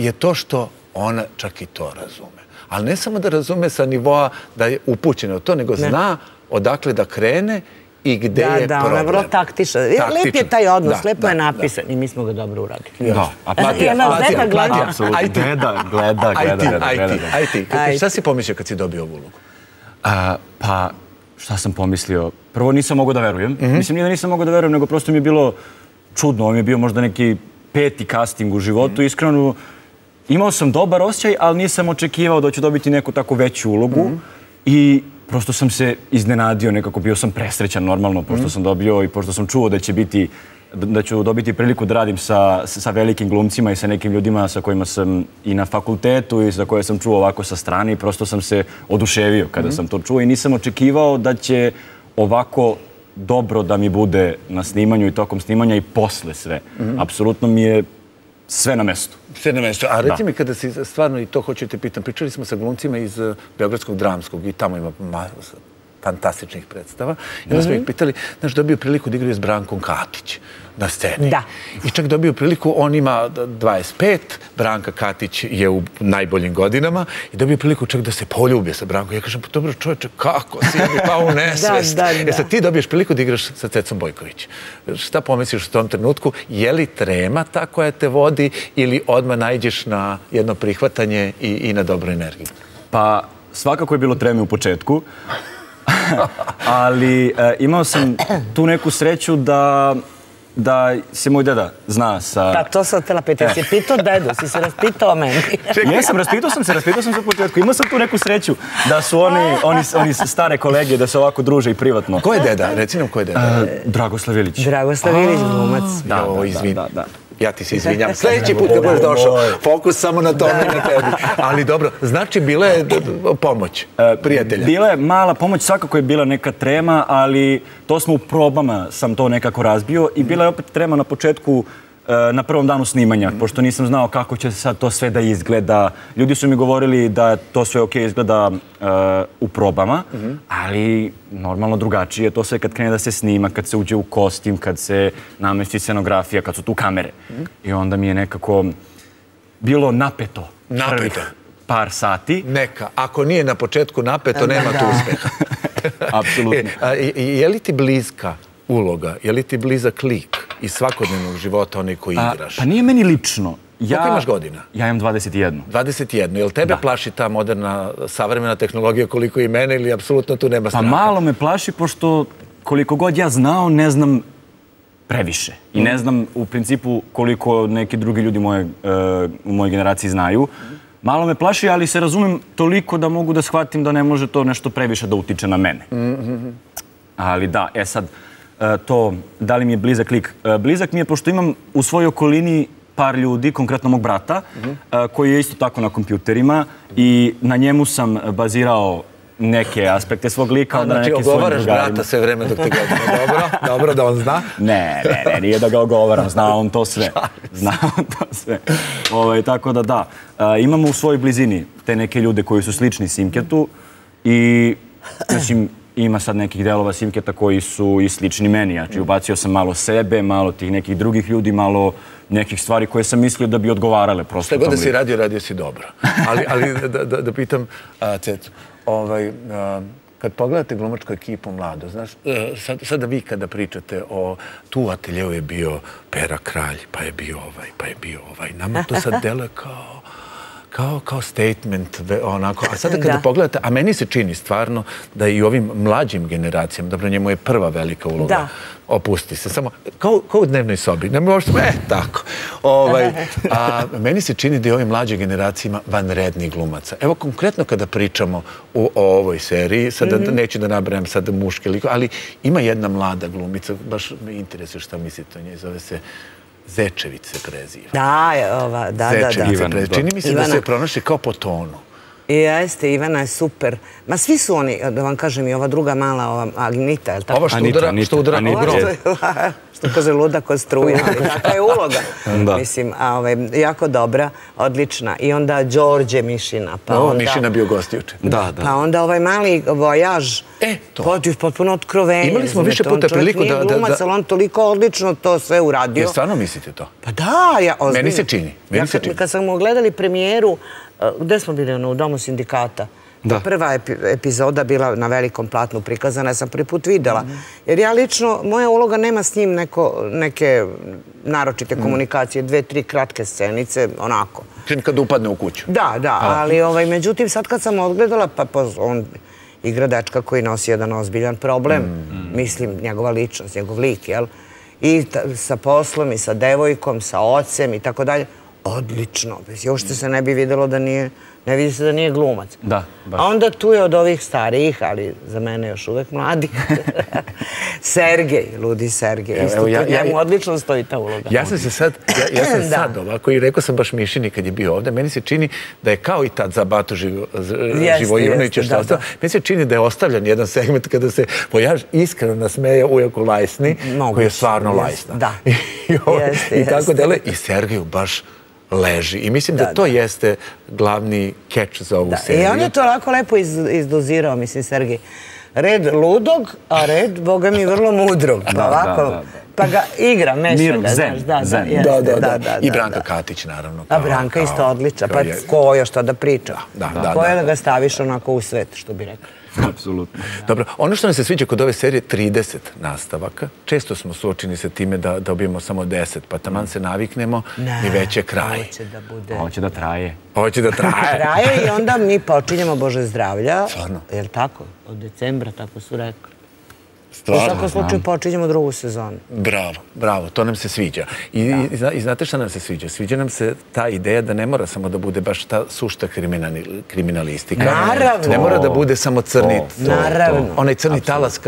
je to što ona čak i to razume. Ali ne samo da razume sa nivoa da je upućena u to, nego zna odakle da krene i gde je problem. Da, ona je vrlo taktična. Lep je taj odnos, lepo je napisan i mi smo ga dobro uradili. Matija, apsolutno. Gleda. Šta si pomislio kad si dobio ovu ulogu? Pa, šta sam pomislio? Prvo, nisam mogao da verujem. Mislim, nije da nisam mogao da verujem, nego prosto mi je bilo čudno. Ovo mi je bio možda neki peti casting u životu. Iskreno, imao sam dobar osjećaj, ali nisam očekivao da ću dobiti neku tako veću ulogu. I... Prosto sam se iznenadio nekako, bio sam presrećan normalno pošto sam dobio i pošto sam čuo da ću dobiti priliku da radim sa velikim glumcima i sa nekim ljudima sa kojima sam i na fakultetu i za koje sam čuo ovako sa strane i prosto sam se oduševio kada sam to čuo i nisam očekivao da će ovako dobro da mi bude na snimanju i tokom snimanja i posle sve. Apsolutno mi je... Sve na mestu. Sve na mestu. A reci mi kada si stvarno, i to hoću te pitam, pričali smo sa glumcima iz Beogradskog dramskog i tamo ima fantastičnih predstava. I onda smo ih pitali, znaš, dobio priliku da igraju s Brankom Katić na sceni. Da. I čak dobio priliku, on ima 25, Branka Katić je u najboljim godinama i dobio priliku čak da se poljubi sa Brankom. Ja kažem, dobro čoveče, kako si mi pao u nesvest. E sad ti dobiješ priliku da igraš sa Cecom Bojković. Šta pomisliš u tom trenutku? Je li trema ta koja te vodi ili odmah najđeš na jedno prihvatanje i na dobru energiju? Pa svakako je bilo treme u početku, ali imao sam tu neku sreću da se moj deda zna sa... Pa to sam htjela pitati, si pitao dedu, si se raspitao o meni. Jesam, raspitao sam se u početku, imao sam tu neku sreću da su oni stare kolege, da se ovako druže i privatno. Ko je deda? Reci nam ko je deda. Dragoslav Ilić. Dragoslav Ilić, glumac. Da, da. Ja ti se izvinjam. Sljedeći put kad budeš došao, fokus samo na tome i na tebi. Ali dobro, znači bila je pomoć prijatelja? Bila je mala pomoć, svakako je bila neka trema, ali to smo u probama, sam to nekako razbio i bila je opet trema na početku, na prvom danu snimanja, pošto nisam znao kako će sad to sve da izgleda. Ljudi su mi govorili da to sve ok izgleda u probama, ali normalno drugačije. To sve kad krene da se snima, kad se uđe u kostim, kad se namesti scenografija, kad su tu kamere. I onda mi je nekako bilo napeto. Napeto? Par sati. Neka. Ako nije na početku napeto, nema tu uspeha. Apsolutno. Je li ti bliska uloga? Je li ti blizak lik iz svakodnevnog života, onaj koji igraš? Pa nije meni lično. Koliko imaš godina? Ja imam 21. 21. Je li tebe plaši ta moderna, savremena tehnologija koliko i mene ili apsolutno tu nema straha? Pa malo me plaši, pošto koliko god ja znao, ne znam previše. I ne znam u principu koliko neki drugi ljudi u mojoj generaciji znaju. Malo me plaši, ali se razumem toliko da mogu da shvatim da ne može to nešto previše da utiče na mene. Ali da, sad... to, da li mi je blizak lik? Blizak mi je, pošto imam u svojoj okolini par ljudi, konkretno mog brata, koji je isto tako na kompjuterima i na njemu sam bazirao neke aspekte svog lika. Znači, ogovaraš brata sve vreme dok te gledamo. Dobro, da on zna? Ne, nije da ga ogovaram, zna on to sve. Tako da, da. Imamo u svojoj blizini te neke ljude koji su slični Simketu i, mislim, ima sad nekih delova Simketa koji su i slični meni. Znači, ubacio sam malo sebe, malo tih nekih drugih ljudi, malo nekih stvari koje sam mislio da bi odgovarale. Šta god da si radio, radio si dobro. Ali da pitam Cecu, kad pogledate glumačku ekipu mlado, znaš, sada vi kada pričate o tu ateljeu je bio Pera Kralj, pa je bio ovaj. Nama to sad dele kao statement, onako. A sada kada pogledate, a meni se čini stvarno da i ovim mlađim generacijama, dobro, njemu je prva velika uloga, opusti se, samo kao u dnevnoj sobi, ne možeš, tako. A meni se čini da i ovim mlađim generacijama vanrednih glumaca. Evo, konkretno kada pričamo o ovoj seriji, sada neću da nabrajam sada muške likove, ali ima jedna mlada glumica, baš me interesuje šta mislite o njoj, zove se Zečević se preziva. Da. Zečević se preziva. Čini mi se da se pronaše kao po tonu. Jeste, Ivana je super. Ma svi su oni, da vam kažem, i ova druga mala, Anita. Ova što udara bro. Što kaže luda ko struja, ali takva je uloga. Mislim, jako dobra, odlična. I onda Đorđe Mišina. Mišina bio gost juče. Pa onda ovaj mali vojaž, potpuno otkrovenje. Imali smo više puta priliku da... On čovjek nije glumac, ali on toliko odlično to sve uradio. Jer stvarno mislite to? Pa da, ja ozbiljno. Meni se čini. Kad sam mu gledali premijeru, gde smo bili u Domu sindikata, prva epizoda bila na velikom platnu prikazana, ja sam prvi put videla. Jer ja lično, moja uloga nema s njim neke naročite komunikacije, 2-3 kratke scenice, onako. Čim kad upadne u kuću. Da, ali međutim sad kad sam odgledala, pa on igra dečka koji nosi jedan ozbiljan problem, mislim, njegova ličnost, njegov lik, jel? I sa poslom, i sa devojkom, sa ocem i tako dalje. Odlično, još što se ne bi videlo da nije, ne vidi se da nije glumac. Da, baš. A onda tu je od ovih starijih, ali za mene još uvek mladih, Sergej, ludi Sergej. Ja mu odlično stoji ta uloga. Ja sam se sad ovako i rekao sam baš Mišini kad je bio ovde, meni se čini da je kao i tad za Batu Živojivnovića što ostalo. Meni se čini da je ostavljan jedan segment kada se vojaž iskreno nasmeje ujako lajsni, koji je stvarno lajsna. Da, jeste. I tako dele i Sergeju baš leži. I mislim da to jeste glavni keč za ovu seriju. I on je to lako lepo izdozirao, mislim, Sergej. Red ludog, a red, boga mi, vrlo mudrog. Ovako, pa ga igra, meša ga, znaš, da. I Branka Katić, naravno. A Branka isto odliča, pa ko još to da priča? Ko je da ga staviš onako u svet, što bi rekao? Apsolutno. Dobro, ono što nam se sviđa kod ove serije, 30 nastavaka. Često smo suočeni sa time da dobijemo samo 10, pa taman se naviknemo i već je kraj. Hoće da bude. Hoće da traje. Hoće da traje. Traje i onda mi počinjemo, Bože zdravlja. Stvarno. Jel' tako? Od decembra, tako su rekli. U svakom slučaju počinjemo drugu sezonu. Bravo, bravo, to nam se sviđa. I znate šta nam se sviđa? Sviđa nam se ta ideja da ne mora samo da bude baš ta sušta kriminalistika. Naravno! Ne mora da bude samo crni. Naravno! Onaj crni talas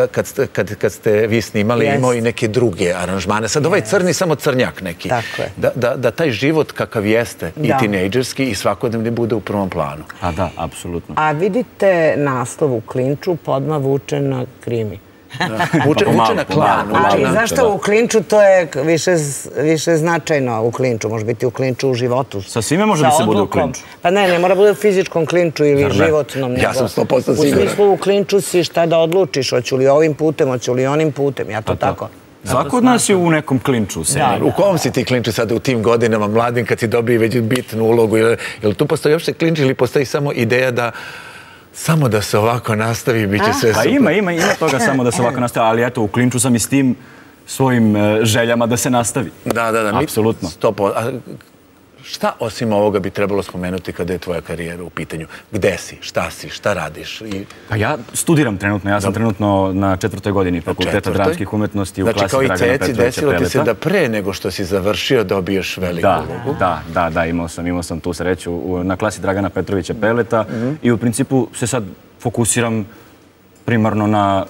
kad ste vi snimali imao i neke druge aranžmane. Sad ovaj crni samo crnjak neki. Tako je. Da taj život kakav jeste i tinejdžerski i svakodnevni bude u prvom planu. A da, apsolutno. A vidite naslov U klinču podmah vuče na krimi. Vuče na klanu. Ali znaš što, U klinču to je više značajno. U klinču, može biti u klinču u životu. Sa svime može da se bude u klinču. Pa ne, ne mora bude u fizičkom klinču ili životnom. Ja sam 100% siguran. U smislu u klinču si šta da odlučiš, hoću li ovim putem, hoću li onim putem, ja to tako. Svako od nas je u nekom klinču. U kom si ti klinču sada u tim godinama mladim kad si dobije već bitnu ulogu? Jel tu postoji uopšte klinč ili postoji samo ideja da samo da se ovako nastavi, bit će sve super. Pa ima toga samo da se ovako nastavi, ali eto, u klinču sam i s tim svojim željama da se nastavi. Da, apsolutno. Šta osim ovoga bi trebalo spomenuti kada je tvoja karijera u pitanju? Gde si, šta radiš? Pa ja studiram trenutno, ja sam trenutno na 4. godini Fakulteta dramskih umetnosti u klasi Dragana Petrovića Peleta. Znači kao i Ceci, desilo ti se da pre nego što si završio dobiješ veliku ulogu? Da, imao sam tu sreću na klasi Dragana Petrovića Peleta i u principu se sad fokusiram primarno na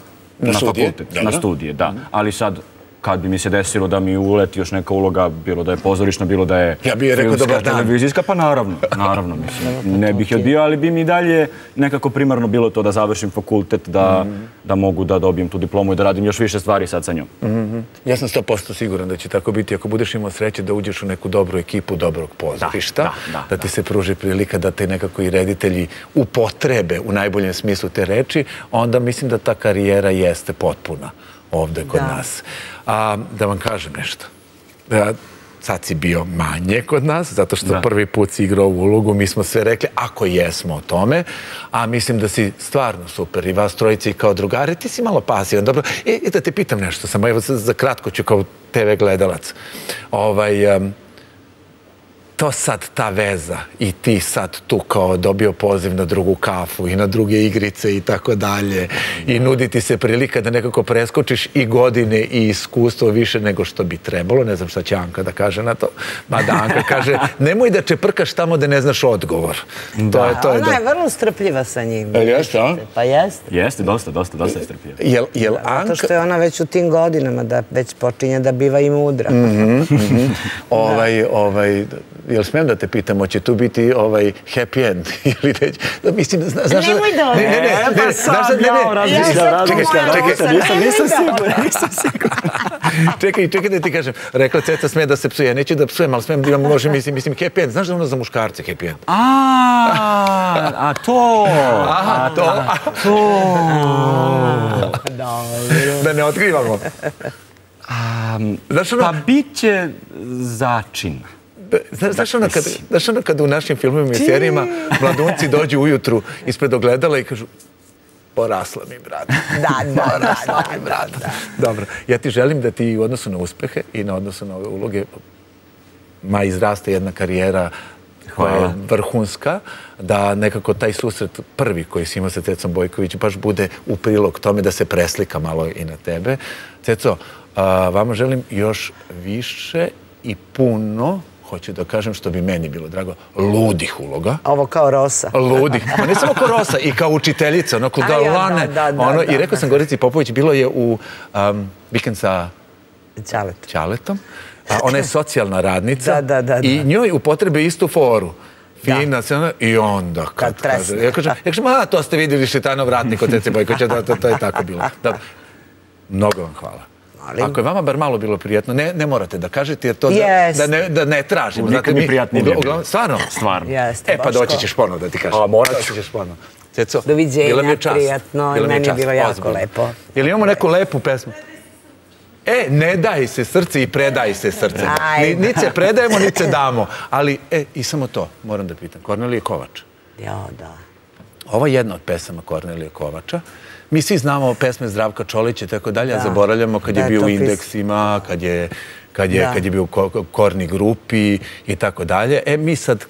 fakultet, na studije, da. Ali sad kad bi mi se desilo da mi uleti još neka uloga, bilo da je pozorišna, bilo da je filmska, televizijska, pa naravno, mislim, ne bih je odbio, ali bi mi dalje nekako primarno bilo to da završim fakultet, da mogu da dobijem tu diplomu i da radim još više stvari sad sa njom. Ja sam 100% siguran da će tako biti. Ako budeš imao sreće da uđeš u neku dobru ekipu, dobrog pozorišta, da ti se pruži prilika da te nekako i reditelji upotrebe u najboljem smislu te reči, onda mislim da ta karijera jeste potpuna ovde kod nas. Da vam kažem nešto. Sad si bio manje kod nas, zato što prvi put si igrao u ulogu, mi smo sve rekli, ako jesmo o tome, a mislim da si stvarno super i vas trojici kao drugari, ti si malo pasivan, dobro. I da te pitam nešto samo, evo za kratko ću kao TV gledalac. To sad, ta veza i ti sad tu kao dobio poziv na drugu kafu i na druge igrice i tako dalje i nudi ti se prilika da nekako preskočiš i godine i iskustvo više nego što bi trebalo, ne znam šta će Anka da kaže na to, mada Anka kaže nemoj da čeprkaš tamo da ne znaš odgovor. Ona je vrlo strpljiva sa njim. Jeste, a? Pa jeste. Jeste, dosta je strpljiva. Zato što je ona već u tim godinama da već počinje da biva i mudra. Jel smijem da te pitam, hoće tu biti happy end ili neće? Mislim, znaš da... Nemoj da... Ne, Nisam siguran. Čekaj da ti kažem. Rekla Ceca sme da se psuje. Neću da psujem, ali smem da imam loži, mislim, happy end. Znaš da ono za muškarce happy end? To. Da ne otkrivamo. Pa bit će začin. Znaš ono kada u našim filmima i serijima mladunci dođu ujutru ispred ogledala i kažu porasla mi, brate. Dobro, ja ti želim da ti u odnosu na uspehe i na odnosu na ove uloge izraste jedna karijera koja je vrhunska, da nekako taj susret prvi koji si imao sa Cecom Bojković baš bude u prilog tome da se preslika malo i na tebe. Ceco, vama želim još više i puno, hoću da kažem što bi meni bilo drago, ludih uloga. Ovo kao Rosa. Ludih. Pa ne samo kao Rosa, i kao učiteljica, onako da lane. I rekao sam Gorici Popović, bilo je u vikend sa Ćaletom. Ona je socijalna radnica i njoj upotrebe istu foru. Fina se ona i onda kad kaže. Ja kažem, a to ste vidjeli Šejtanov ratnik od Cece Bojkovića, to je tako bilo. Mnogo vam hvala. Ako je vama bar malo bilo prijatno, ne morate da kažete jer to da ne tražim. Nikad mi prijatno nije bilo. Stvarno? Stvarno. E pa doći ćeš ponovno da ti kažem. A morat ću. Ceco, bila mi je čast. Doviđenja, prijatno, meni je bilo jako lepo. Jel imamo neku lepu pesmu? E, ne daj se srce i predaj se srce. Niti se predajemo, niti se damo. Ali, e, i samo to, moram da pitam. Kornelije Kovač. Ja, da. Ovo je jedna od pesama Kornelije Kovača. Mi svi znamo pesme Zdravka Čolića i tako dalje, a zaboravljamo kad je bio u Indeksima, kad je bio u Korni grupi i tako dalje. E, mi sad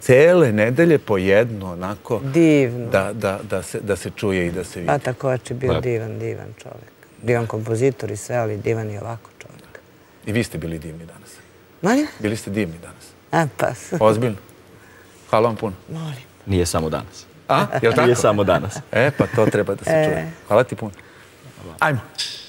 cele nedelje po jedno, onako, da se čuje i da se vidi. Bata Kovač je bio divan čovjek. Divan kompozitor i sve, ali divan i ovako čovjek. I vi ste bili divni danas. Molim? Bili ste divni danas. A, pa. Ozbiljno. Hvala vam puno. Molim. Nije samo danas. A, je li tako? Nije samo danas. E, pa to treba da se čuje. Hvala ti puno. Ajmo.